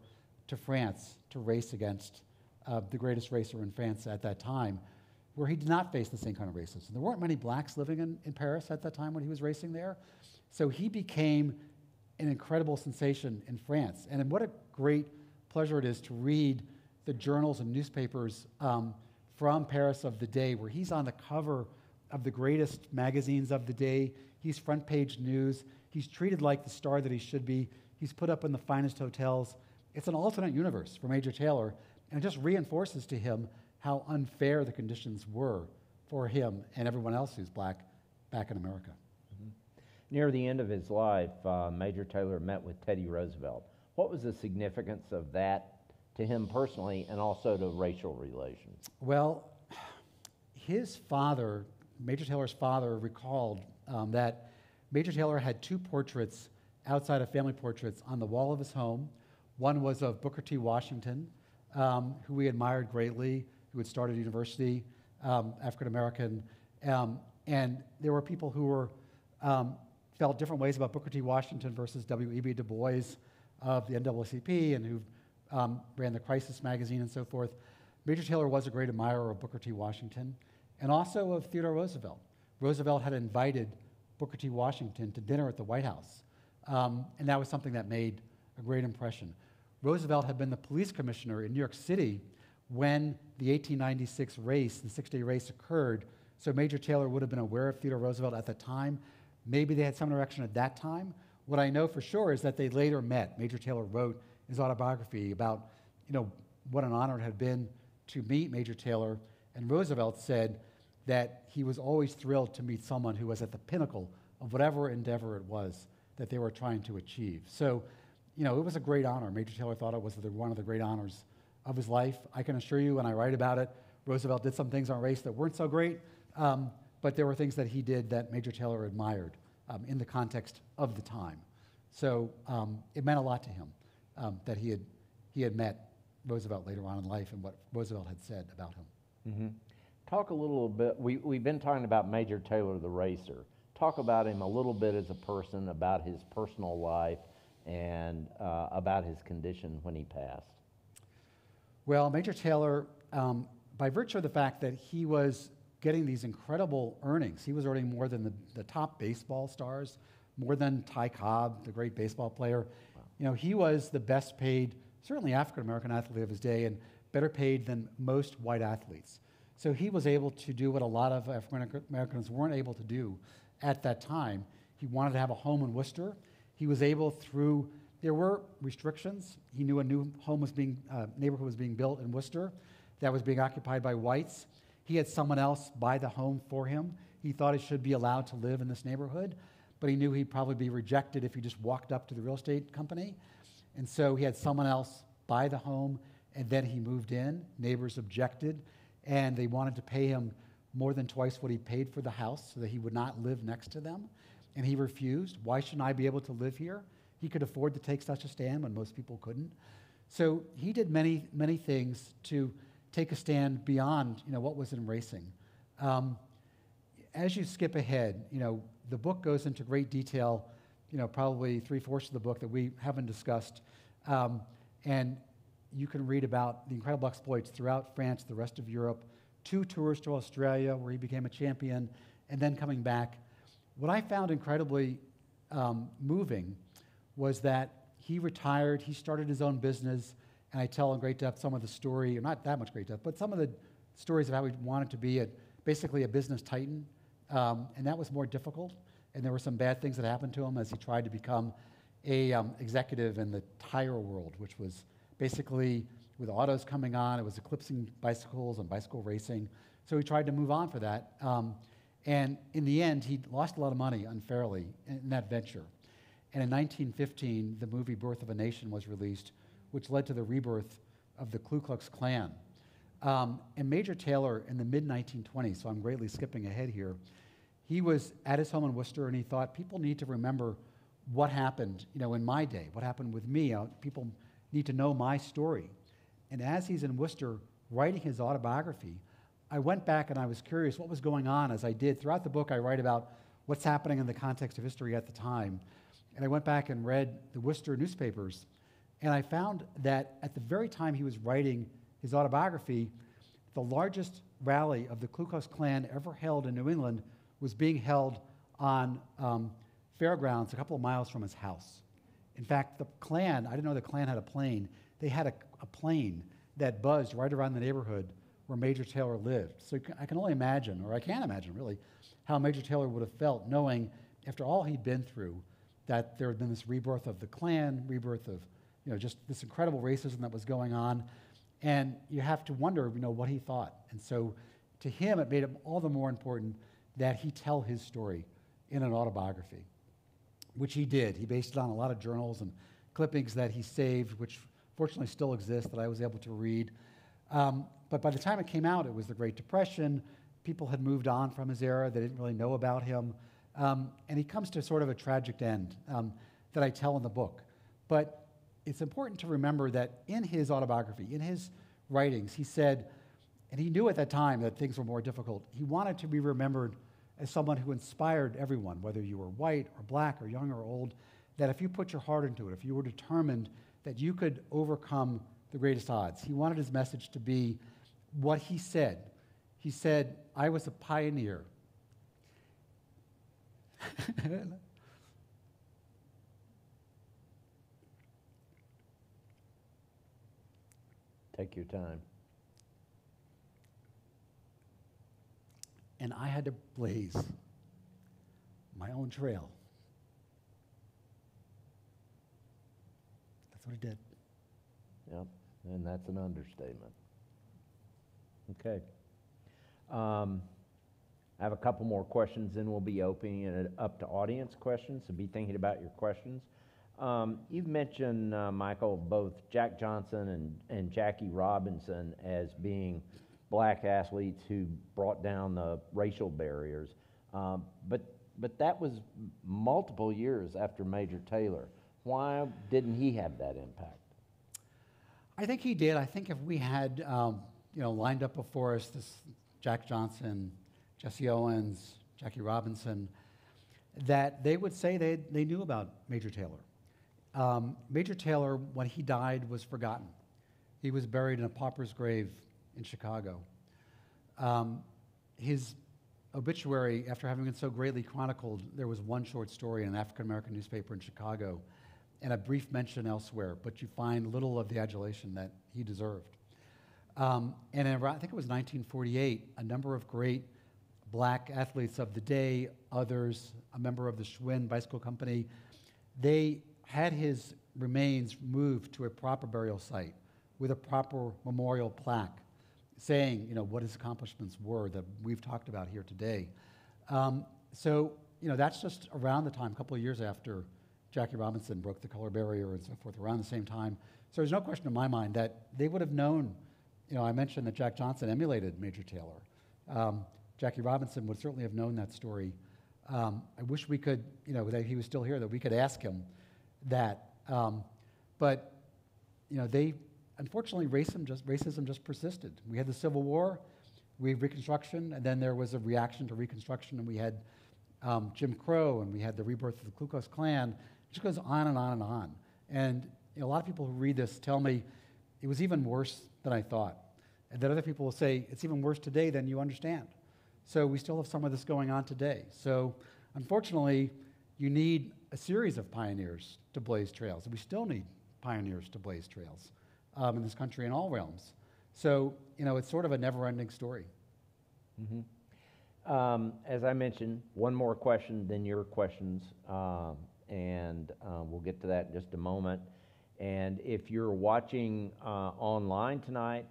to France to race against the greatest racer in France at that time, where he did not face the same kind of racism. There weren't many blacks living in Paris at that time when he was racing there. So he became an incredible sensation in France. And what a great pleasure it is to read the journals and newspapers from Paris of the day, where he's on the cover of the greatest magazines of the day. He's front page news. He's treated like the star that he should be. He's put up in the finest hotels. It's an alternate universe for Major Taylor, and it just reinforces to him how unfair the conditions were for him and everyone else who's black back in America. Mm-hmm. Near the end of his life, Major Taylor met with Teddy Roosevelt. What was the significance of that to him personally and also to racial relations? Well, his father, Major Taylor's father, recalled that Major Taylor had two portraits outside of family portraits on the wall of his home. One was of Booker T. Washington, who he admired greatly, who had started university, African-American, and there were people who were, felt different ways about Booker T. Washington versus W.E.B. Du Bois of the NAACP and who ran the Crisis magazine and so forth. Major Taylor was a great admirer of Booker T. Washington and also of Theodore Roosevelt. Roosevelt had invited Booker T. Washington to dinner at the White House, and that was something that made a great impression. Roosevelt had been the police commissioner in New York City when the 1896 race, the six-day race, occurred. So Major Taylor would have been aware of Theodore Roosevelt at the time. Maybe they had some interaction at that time. What I know for sure is that they later met. Major Taylor wrote his autobiography about, you know, what an honor it had been to meet Major Taylor. And Roosevelt said, that he was always thrilled to meet someone who was at the pinnacle of whatever endeavor it was that they were trying to achieve. So, you know, it was a great honor. Major Taylor thought it was one of the great honors of his life. I can assure you, when I write about it, Roosevelt did some things on race that weren't so great, but there were things that he did that Major Taylor admired in the context of the time. So it meant a lot to him that he had met Roosevelt later on in life and what Roosevelt had said about him. Mm-hmm. Talk a little bit, we've been talking about Major Taylor the racer. Talk about him a little bit as a person, about his personal life, and about his condition when he passed. Well, Major Taylor, by virtue of the fact that he was getting these incredible earnings, he was earning more than the top baseball stars, more than Ty Cobb, the great baseball player. Wow. You know, he was the best paid, certainly African-American athlete of his day, and better paid than most white athletes. So he was able to do what a lot of African-Americans weren't able to do at that time. He wanted to have a home in Worcester. He was able through, there were restrictions. He knew a new home was being, neighborhood was being built in Worcester that was being occupied by whites. He had someone else buy the home for him. He thought he should be allowed to live in this neighborhood, but he knew he'd probably be rejected if he just walked up to the real estate company. And so he had someone else buy the home, and then he moved in. Neighbors objected, and they wanted to pay him more than twice what he paid for the house so that he would not live next to them. And he refused. Why shouldn't I be able to live here? He could afford to take such a stand when most people couldn't. So he did many, many things to take a stand beyond, you know, what was in racing. As you skip ahead, you know, the book goes into great detail, you know, probably three-fourths of the book that we haven't discussed. And you can read about the incredible exploits throughout France, the rest of Europe, 2 tours to Australia where he became a champion, and then coming back. What I found incredibly moving was that he retired, he started his own business, and I tell in great depth some of the story, not that much great depth, but some of the stories of how he wanted to be basically a business titan, and that was more difficult, and there were some bad things that happened to him as he tried to become a executive in the tire world, which was basically, with autos coming on, it was eclipsing bicycles and bicycle racing. So he tried to move on for that. And in the end, he lost a lot of money unfairly in that venture. And in 1915, the movie Birth of a Nation was released, which led to the rebirth of the Ku Klux Klan. And Major Taylor in the mid-1920s, so I'm greatly skipping ahead here, he was at his home in Worcester, and he thought, people need to remember what happened, you know, in my day, what happened with me. People need to know my story. And as he's in Worcester writing his autobiography, I went back and I was curious what was going on, as I did. Throughout the book, I write about what's happening in the context of history at the time. And I went back and read the Worcester newspapers, and I found that at the very time he was writing his autobiography, the largest rally of the Ku Klux Klan ever held in New England was being held on fairgrounds a couple of miles from his house. In fact, the Klan, I didn't know the Klan had a plane, they had a plane that buzzed right around the neighborhood where Major Taylor lived. So I can only imagine, or I can't imagine really, how Major Taylor would have felt knowing, after all he'd been through, that there had been this rebirth of the Klan, rebirth of, you know, just this incredible racism that was going on. And you have to wonder, you know, what he thought. And so to him, it made it all the more important that he tell his story in an autobiography, which he did. He based it on a lot of journals and clippings that he saved, which fortunately still exists, that I was able to read. But by the time it came out, it was the Great Depression. People had moved on from his era. They didn't really know about him. And he comes to sort of a tragic end that I tell in the book. But it's important to remember that in his autobiography, in his writings, he said, and he knew at that time that things were more difficult, he wanted to be remembered as someone who inspired everyone, whether you were white or black or young or old, that if you put your heart into it, if you were determined, that you could overcome the greatest odds. He wanted his message to be what he said. He said, I was a pioneer. Take your time. And I had to blaze my own trail. What he did. Yep, and that's an understatement. Okay. I have a couple more questions, then we'll be opening it up to audience questions, so be thinking about your questions. You've mentioned, Michael, both Jack Johnson and Jackie Robinson as being black athletes who brought down the racial barriers, but that was multiple years after Major Taylor. Why didn't he have that impact? I think he did. I think if we had lined up before us this Jack Johnson, Jesse Owens, Jackie Robinson, that they would say they knew about Major Taylor. Major Taylor, when he died, was forgotten. He was buried in a pauper's grave in Chicago. His obituary, after having been so greatly chronicled, there was one short story in an African-American newspaper in Chicago and a brief mention elsewhere, but you find little of the adulation that he deserved. And around, I think it was 1948, a number of great black athletes of the day, others, a member of the Schwinn Bicycle Company, they had his remains moved to a proper burial site with a proper memorial plaque saying, what his accomplishments were that we've talked about here today. That's just around the time, a couple of years after Jackie Robinson broke the color barrier and so forth, around the same time. So there's no question in my mind that they would have known, I mentioned that Jack Johnson emulated Major Taylor. Jackie Robinson would certainly have known that story. I wish we could, that he was still here, that we could ask him that. But, they, unfortunately, racism just persisted. We had the Civil War, we had Reconstruction, and then there was a reaction to Reconstruction, and we had Jim Crow, and we had the rebirth of the Ku Klux Klan. It just goes on and on and on. And a lot of people who read this tell me it was even worse than I thought. And then other people will say, it's even worse today than you understand. So we still have some of this going on today. So unfortunately, you need a series of pioneers to blaze trails. We still need pioneers to blaze trails in this country in all realms. So it's sort of a never-ending story. Mm-hmm. As I mentioned, one more question than your questions, and we'll get to that in just a moment. And if you're watching online tonight,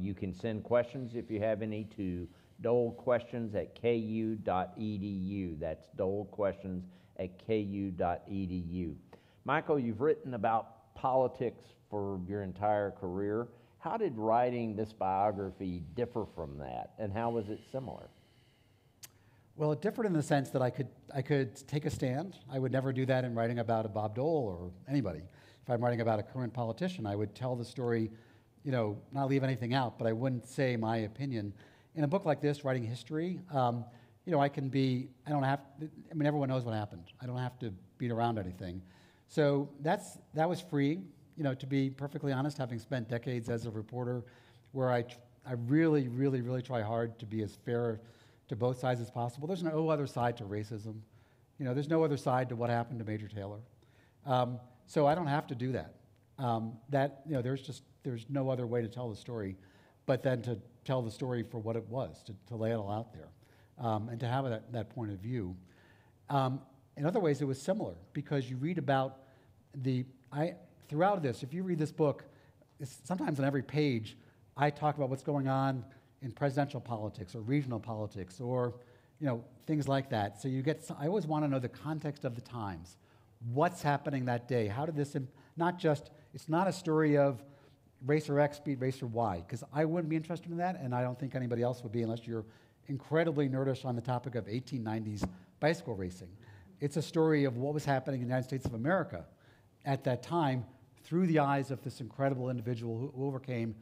you can send questions if you have any to dolequestions@ku.edu. That's dolequestions@ku.edu. Michael, you've written about politics for your entire career. How did writing this biography differ from that, and how was it similar? Well, it differed in the sense that I could take a stand. I would never do that in writing about a Bob Dole or anybody. If I'm writing about a current politician, I would tell the story, not leave anything out, but I wouldn't say my opinion. In a book like this, writing history, everyone knows what happened. I don't have to beat around anything. So that was freeing, to be perfectly honest, having spent decades as a reporter where I really, really, really try hard to be as fair to both sides as possible. There's no other side to racism. There's no other side to what happened to Major Taylor. So I don't have to do that. There's no other way to tell the story but then to tell the story for what it was, to lay it all out there, and to have that point of view. In other ways, it was similar, because you read about throughout this, if you read this book, sometimes on every page, I talk about what's going on in presidential politics or regional politics or things like that. So I always want to know the context of the times. What's happening that day? How did this, it's not a story of racer X beat racer Y, because I wouldn't be interested in that, and I don't think anybody else would be unless you're incredibly nerdish on the topic of 1890s bicycle racing. It's a story of what was happening in the United States of America at that time through the eyes of this incredible individual who overcame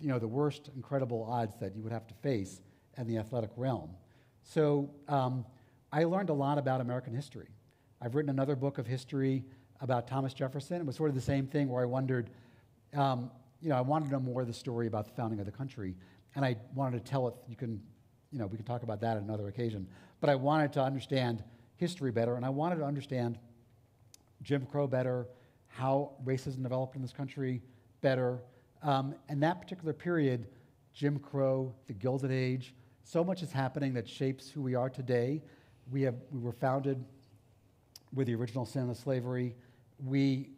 the worst incredible odds that you would have to face in the athletic realm. So I learned a lot about American history. I've written another book of history about Thomas Jefferson. It was sort of the same thing where I wondered, I wanted to know more of the story about the founding of the country, and I wanted to tell it. We can talk about that at another occasion. But I wanted to understand history better, and I wanted to understand Jim Crow better, how racism developed in this country better, and that particular period, Jim Crow, the Gilded Age. So much is happening that shapes who we are today. We were founded with the original sin of slavery. We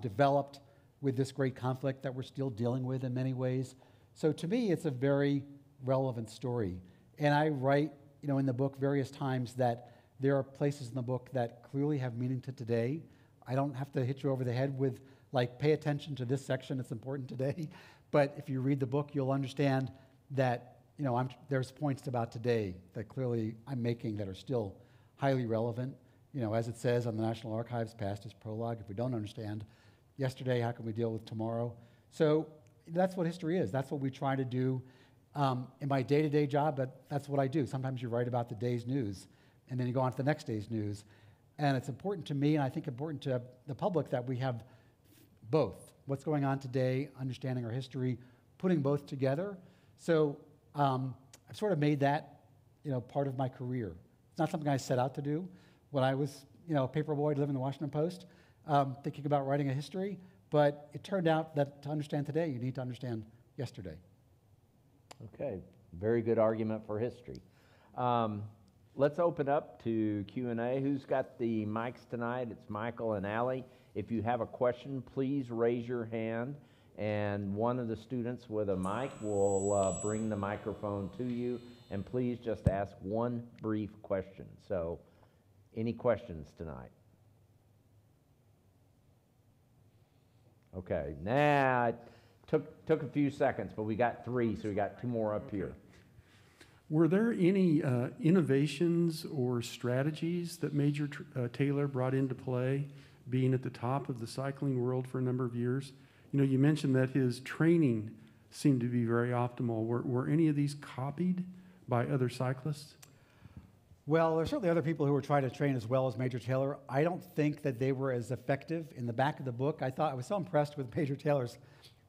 developed with this great conflict that we're still dealing with in many ways. So to me, it's a very relevant story. And I write in the book various times that there are places in the book that clearly have meaning to today. I don't have to hit you over the head with, like, pay attention to this section, it's important today. But if you read the book, you'll understand that, there's points about today that clearly I'm making that are still highly relevant. As it says on the National Archives, past is prologue. If we don't understand yesterday, how can we deal with tomorrow? So that's what history is. That's what we try to do. In my day-to-day job, that's what I do. Sometimes you write about the day's news, and then you go on to the next day's news. And it's important to me, and I think important to the public, that we have both. What's going on today, understanding our history, putting both together. So I've sort of made that, part of my career. It's not something I set out to do. When I was, a paperboy living in the Washington Post, thinking about writing a history, but it turned out that to understand today, you need to understand yesterday. Okay, very good argument for history. Let's open up to Q&A. Who's got the mics tonight? It's Michael and Allie. If you have a question, please raise your hand, and one of the students with a mic will bring the microphone to you, and please just ask one brief question. So, any questions tonight? Okay, nah, it took a few seconds, but we got three, so we got two more up here. Were there any innovations or strategies that Major Taylor brought into play, being at the top of the cycling world for a number of years? You mentioned that his training seemed to be very optimal. Were any of these copied by other cyclists? Well, there's certainly other people who were trying to train as well as Major Taylor. I don't think that they were as effective. In the back of the book, I was so impressed with Major Taylor's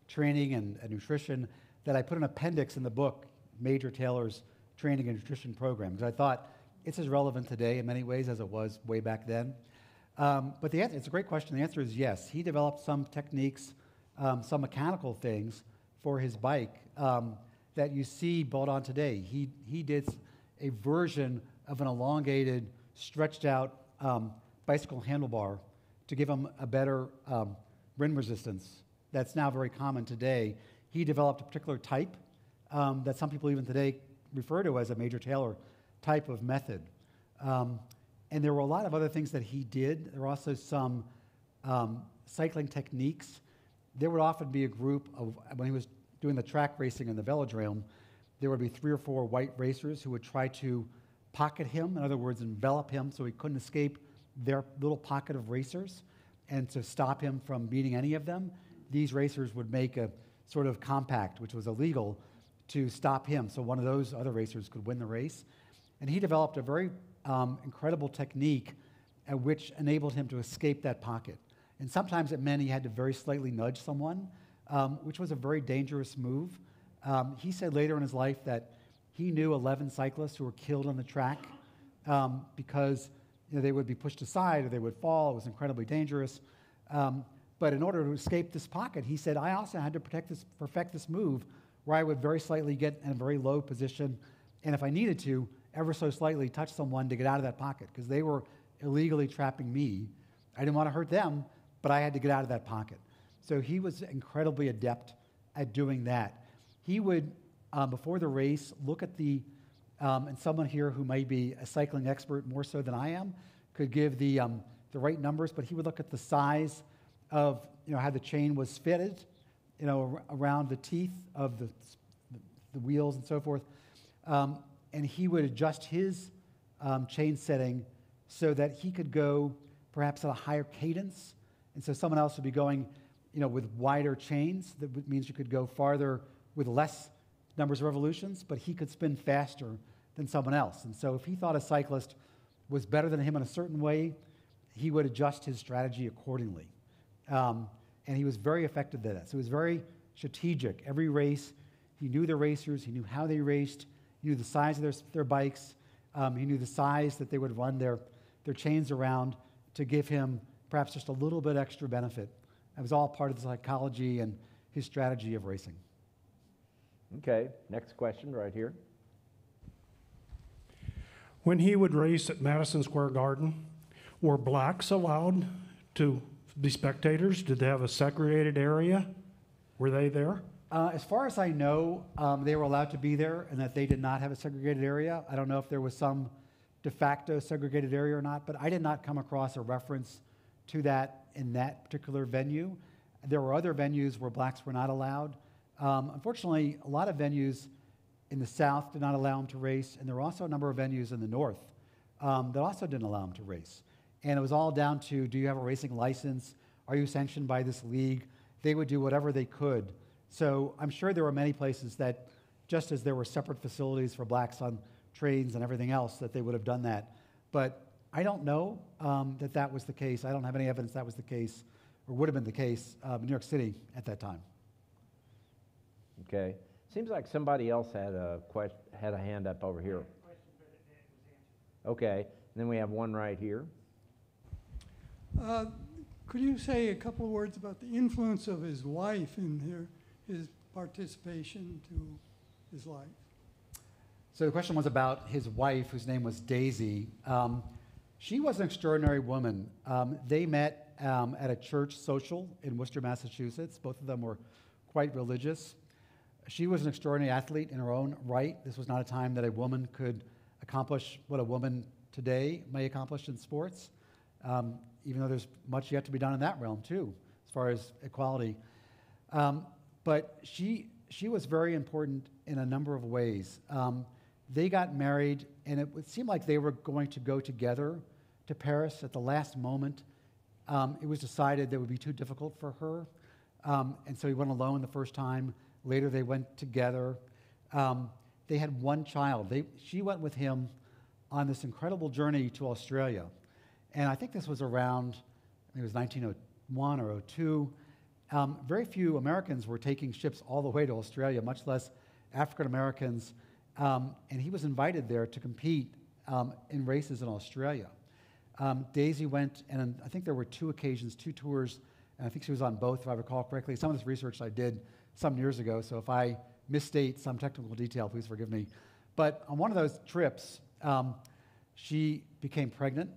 training and nutrition that I put an appendix in the book, Major Taylor's training and nutrition program, because I thought it's as relevant today in many ways as it was way back then. But the answer, it's a great question. The answer is yes. He developed some techniques, some mechanical things for his bike that you see brought on today. He did a version of an elongated, stretched out bicycle handlebar to give them a better rim resistance. That's now very common today. He developed a particular type that some people even today refer to as a Major Taylor type of method. And there were a lot of other things that he did. There were also some cycling techniques. There would often be a group of, when he was doing the track racing in the velodrome, there would be 3 or 4 white racers who would try to pocket him, in other words, envelop him so he couldn't escape their little pocket of racers, and to stop him from beating any of them, these racers would make a sort of compact, which was illegal, to stop him so one of those other racers could win the race. And he developed a very incredible technique which enabled him to escape that pocket. And sometimes it meant he had to very slightly nudge someone, which was a very dangerous move. He said later in his life that he knew 11 cyclists who were killed on the track because they would be pushed aside or they would fall. It was incredibly dangerous. But in order to escape this pocket, he said, I also had to perfect this move where I would very slightly get in a very low position, and if I needed to, ever so slightly touch someone to get out of that pocket because they were illegally trapping me. I didn't want to hurt them, but I had to get out of that pocket. So he was incredibly adept at doing that. He would, before the race, look at the, and someone here who may be a cycling expert more so than I am could give the right numbers, but he would look at the size of, how the chain was fitted, around the teeth of the wheels and so forth. And he would adjust his chain setting so that he could go perhaps at a higher cadence. And so someone else would be going, with wider chains. That means you could go farther with less numbers of revolutions, but he could spin faster than someone else. And so if he thought a cyclist was better than him in a certain way, he would adjust his strategy accordingly. And he was very effective at that. So he was very strategic. Every race, he knew the racers, he knew how they raced, he knew the size of their bikes, he knew the size that they would run their chains around to give him perhaps just a little bit extra benefit. It was all part of the psychology and his strategy of racing. Okay, next question right here. When he would race at Madison Square Garden, were blacks allowed to be spectators? Did they have a segregated area? Were they there? As far as I know, they were allowed to be there and that they did not have a segregated area. I don't know if there was some de facto segregated area or not, but I did not come across a reference to that in that particular venue. There were other venues where blacks were not allowed. Unfortunately, a lot of venues in the South did not allow them to race, and there were also a number of venues in the North that also didn't allow them to race. And it was all down to, do you have a racing license? Are you sanctioned by this league? They would do whatever they could. So I'm sure there were many places that, just as there were separate facilities for blacks on trains and everything else, that they would have done that. But I don't know that that was the case. I don't have any evidence that was the case or would have been the case in New York City at that time. Okay. Seems like somebody else had had a hand up over here. Okay. And then we have one right here. Could you say a couple of words about the influence of his wife in here, his participation to his life? So the question was about his wife, whose name was Daisy. She was an extraordinary woman. They met at a church social in Worcester, Massachusetts. Both of them were quite religious. She was an extraordinary athlete in her own right. This was not a time that a woman could accomplish what a woman today may accomplish in sports, even though there's much yet to be done in that realm, too, as far as equality. But she was very important in a number of ways. They got married, and it would seem like they were going to go together to Paris at the last moment. It was decided that it would be too difficult for her, and so he went alone the first time. Later, they went together. They had one child. She went with him on this incredible journey to Australia. And I think this was around, it was 1901 or 02. Very few Americans were taking ships all the way to Australia, much less African Americans. And he was invited there to compete in races in Australia. Daisy went, and I think there were two occasions, two tours, and I think she was on both, if I recall correctly. Some of this research I did some years ago, so if I misstate some technical detail, please forgive me. But on one of those trips, she became pregnant.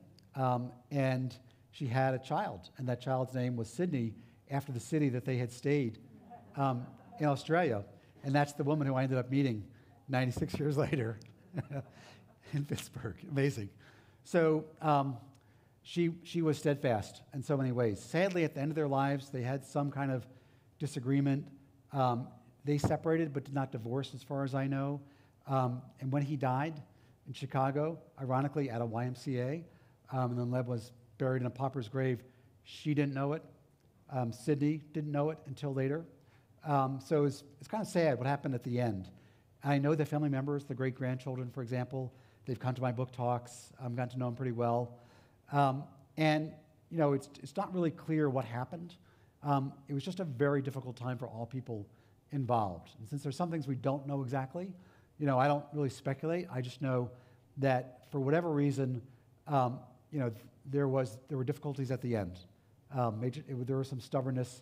And she had a child, and that child's name was Sydney, after the city that they had stayed in Australia. And that's the woman who I ended up meeting 96 years later in Pittsburgh. Amazing. So she was steadfast in so many ways. Sadly, at the end of their lives, they had some kind of disagreement. They separated but did not divorce, as far as I know. And when he died in Chicago, ironically at a YMCA, and then Leb was buried in a pauper's grave. She didn't know it. Sydney didn't know it until later. So it's kind of sad what happened at the end. I know the family members, the great-grandchildren, for example. They've come to my book talks. I've gotten to know them pretty well. And, you know, it's not really clear what happened. It was just a very difficult time for all people involved. And since there's some things we don't know exactly, you know, I don't really speculate. I just know that for whatever reason, you know, there were difficulties at the end. There was some stubbornness,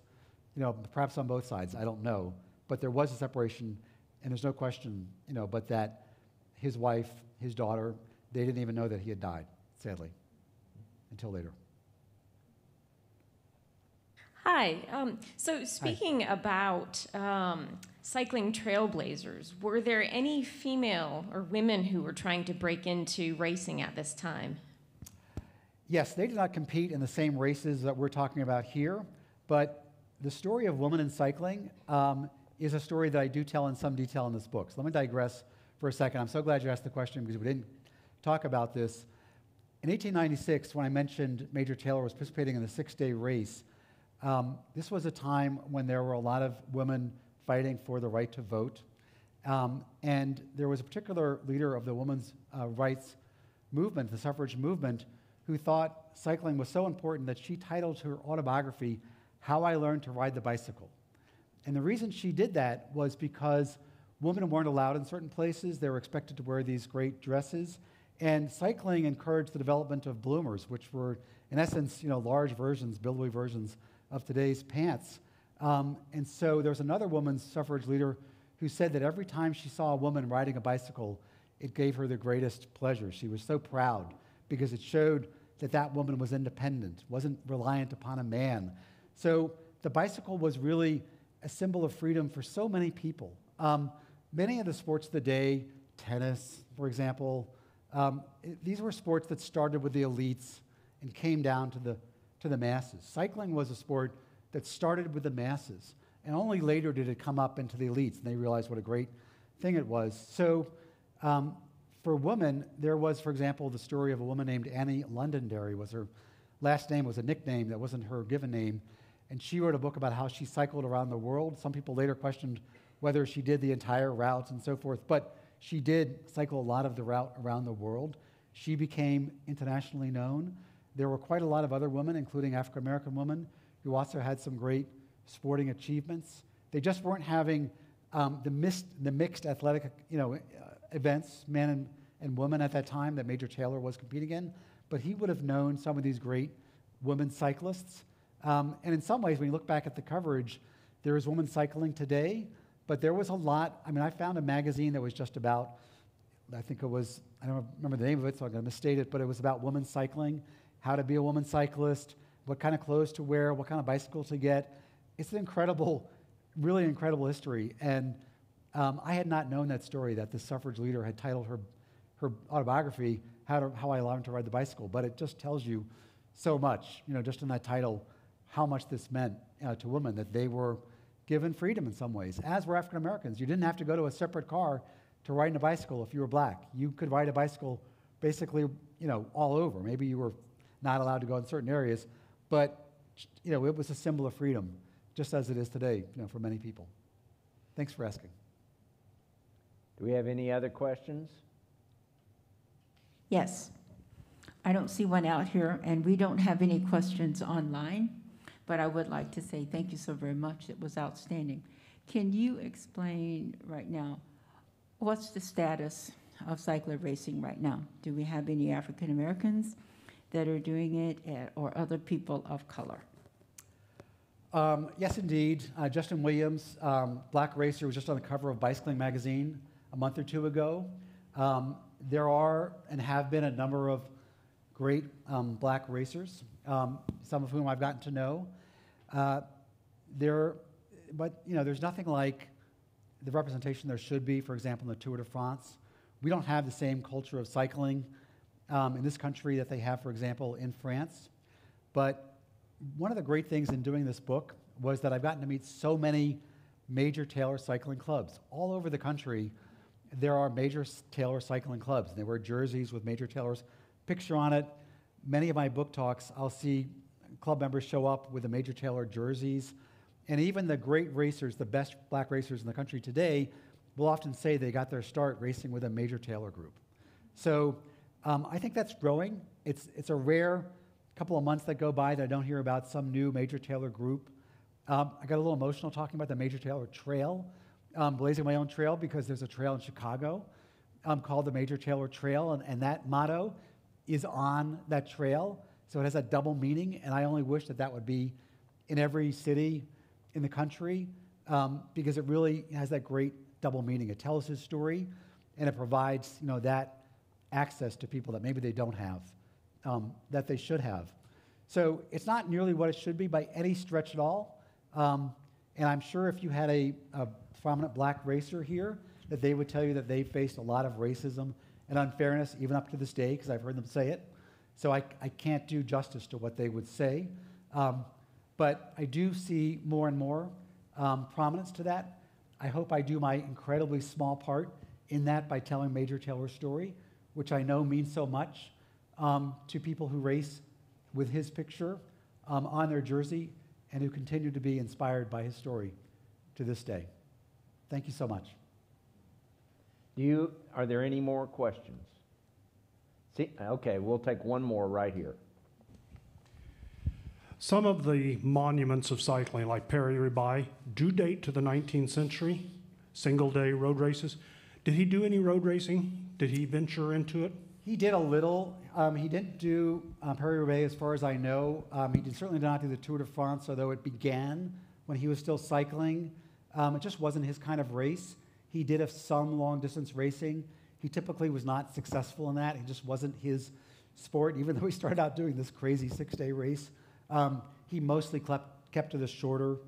you know, perhaps on both sides. I don't know, but there was a separation, and there's no question, you know, but that his wife, his daughter, they didn't even know that he had died, sadly, until later. Hi. So speaking about cycling trailblazers, were there any female or women who were trying to break into racing at this time? Yes, they did not compete in the same races that we're talking about here, but the story of women in cycling is a story that I do tell in some detail in this book. So let me digress for a second. I'm so glad you asked the question because we didn't talk about this. In 1896, when I mentioned Major Taylor was participating in the six-day race, this was a time when there were a lot of women fighting for the right to vote, and there was a particular leader of the women's rights movement, the suffrage movement, who thought cycling was so important that she titled her autobiography, How I Learned to Ride the Bicycle. And the reason she did that was because women weren't allowed in certain places. They were expected to wear these great dresses. And cycling encouraged the development of bloomers, which were, in essence, you know, large versions, billowy versions of today's pants. And so there was another woman's suffrage leader who said that every time she saw a woman riding a bicycle, it gave her the greatest pleasure. She was so proud because it showed that that woman was independent, wasn't reliant upon a man. So the bicycle was really a symbol of freedom for so many people. Many of the sports of the day, tennis, for example, these were sports that started with the elites and came down to the masses. Cycling was a sport that started with the masses, and only later did it come up into the elites, and they realized what a great thing it was. So for women, there was, for example, the story of a woman named Annie Londonderry. Was her last name was a nickname that wasn't her given name, and she wrote a book about how she cycled around the world. Some people later questioned whether she did the entire route and so forth, but she did cycle a lot of the route around the world. She became internationally known. There were quite a lot of other women, including African-American women, who also had some great sporting achievements. They just weren't having the mixed athletic events, men and women at that time, that Major Taylor was competing in, but he would have known some of these great women cyclists. And in some ways, when you look back at the coverage, there is women cycling today, but there was a lot. I mean, I found a magazine that was just about, I think it was, I don't remember the name of it, so I'm going to misstate it, but it was about women cycling, how to be a woman cyclist, what kind of clothes to wear, what kind of bicycle to get. It's an incredible, really incredible history. And I had not known that story, that the suffrage leader had titled her autobiography, How I Learned to Ride the Bicycle. But it just tells you so much, just in that title, how much this meant to women, that they were given freedom in some ways, as were African Americans. You didn't have to go to a separate car to ride a bicycle if you were black. You could ride a bicycle basically, all over. Maybe you were not allowed to go in certain areas, but it was a symbol of freedom, just as it is today, for many people. Thanks for asking. Do we have any other questions? Yes. I don't see one out here, and we don't have any questions online, but I would like to say thank you so very much. It was outstanding. Can you explain right now, what's the status of cycler racing right now? Do we have any African Americans that are doing it, or other people of color? Yes, indeed. Justin Williams, black racer, was just on the cover of Bicycling magazine a month or two ago. There are and have been a number of great black racers, some of whom I've gotten to know. There's nothing like the representation there should be, for example, in the Tour de France. We don't have the same culture of cycling in this country that they have, for example, in France. But one of the great things in doing this book was that I've gotten to meet so many Major Taylor cycling clubs. All over the country, there are Major Taylor cycling clubs. They wear jerseys with Major Taylor's picture on it. Many of my book talks, I'll see club members show up with the Major Taylor jerseys. And even the great racers, the best black racers in the country today, will often say they got their start racing with a Major Taylor group. So I think that's growing. It's a rare couple of months that go by that I don't hear about some new Major Taylor group. I got a little emotional talking about the Major Taylor Trail, blazing my own trail, because there's a trail in Chicago called the Major Taylor Trail, and that motto is on that trail. So it has a double meaning, and I only wish that that would be in every city in the country, because it really has that great double meaning. It tells his story, and it provides that access to people that maybe they don't have, that they should have. So it's not nearly what it should be by any stretch at all. And I'm sure if you had a prominent black racer here, that they would tell you that they faced a lot of racism and unfairness, even up to this day, because I've heard them say it. So I can't do justice to what they would say. But I do see more and more prominence to that. I hope I do my incredibly small part in that by telling Major Taylor's story, which I know means so much to people who race with his picture on their jersey and who continue to be inspired by his story to this day. Thank you so much. Are there any more questions? See, okay, we'll take one more right here. Some of the monuments of cycling, like Perry Ribai, do date to the 19th century, single-day road races. Did he do any road racing? Did he venture into it? He did a little. He didn't do Perry Ribai, as far as I know. He certainly did not do the Tour de France, although it began when he was still cycling. It just wasn't his kind of race. He did have some long-distance racing. He typically was not successful in that. It just wasn't his sport, even though he started out doing this crazy six-day race. He mostly kept to the shorter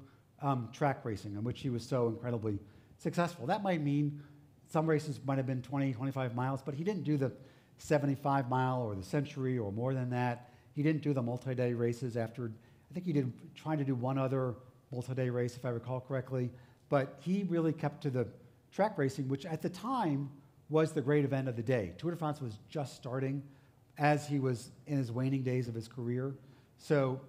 track racing, in which he was so incredibly successful. That might mean some races might have been 20, 25 miles, but he didn't do the 75 mile or the century or more than that. He didn't do the multi-day races after, I think he did trying to do one other multi-day race, if I recall correctly. But he really kept to the track racing, which at the time was the great event of the day. Tour de France was just starting as he was in his waning days of his career. So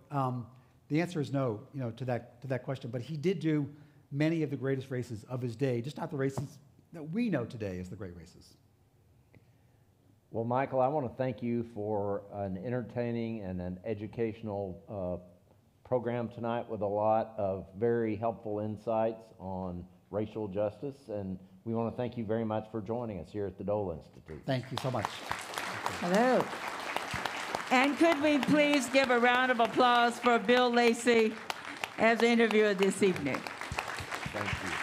the answer is no, to that question. But he did do many of the greatest races of his day, just not the races that we know today as the great races. Well, Michael, I want to thank you for an entertaining and an educational program tonight with a lot of very helpful insights on racial justice. And we want to thank you very much for joining us here at the Dole Institute. Thank you so much. Hello. And could we please give a round of applause for Bill Lacey as the interviewer this evening? Thank you.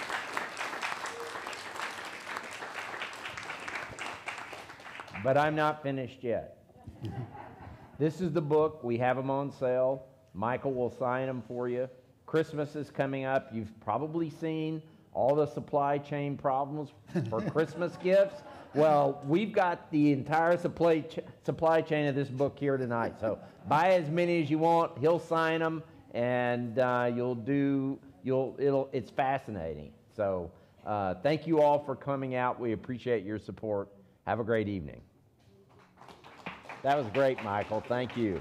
But I'm not finished yet. This is the book. We have them on sale. Michael will sign them for you. Christmas is coming up. You've probably seen all the supply chain problems for Christmas gifts. Well, we've got the entire supply chain of this book here tonight. So buy as many as you want. He'll sign them, and it's fascinating. So thank you all for coming out. We appreciate your support. Have a great evening. That was great, Michael. Thank you.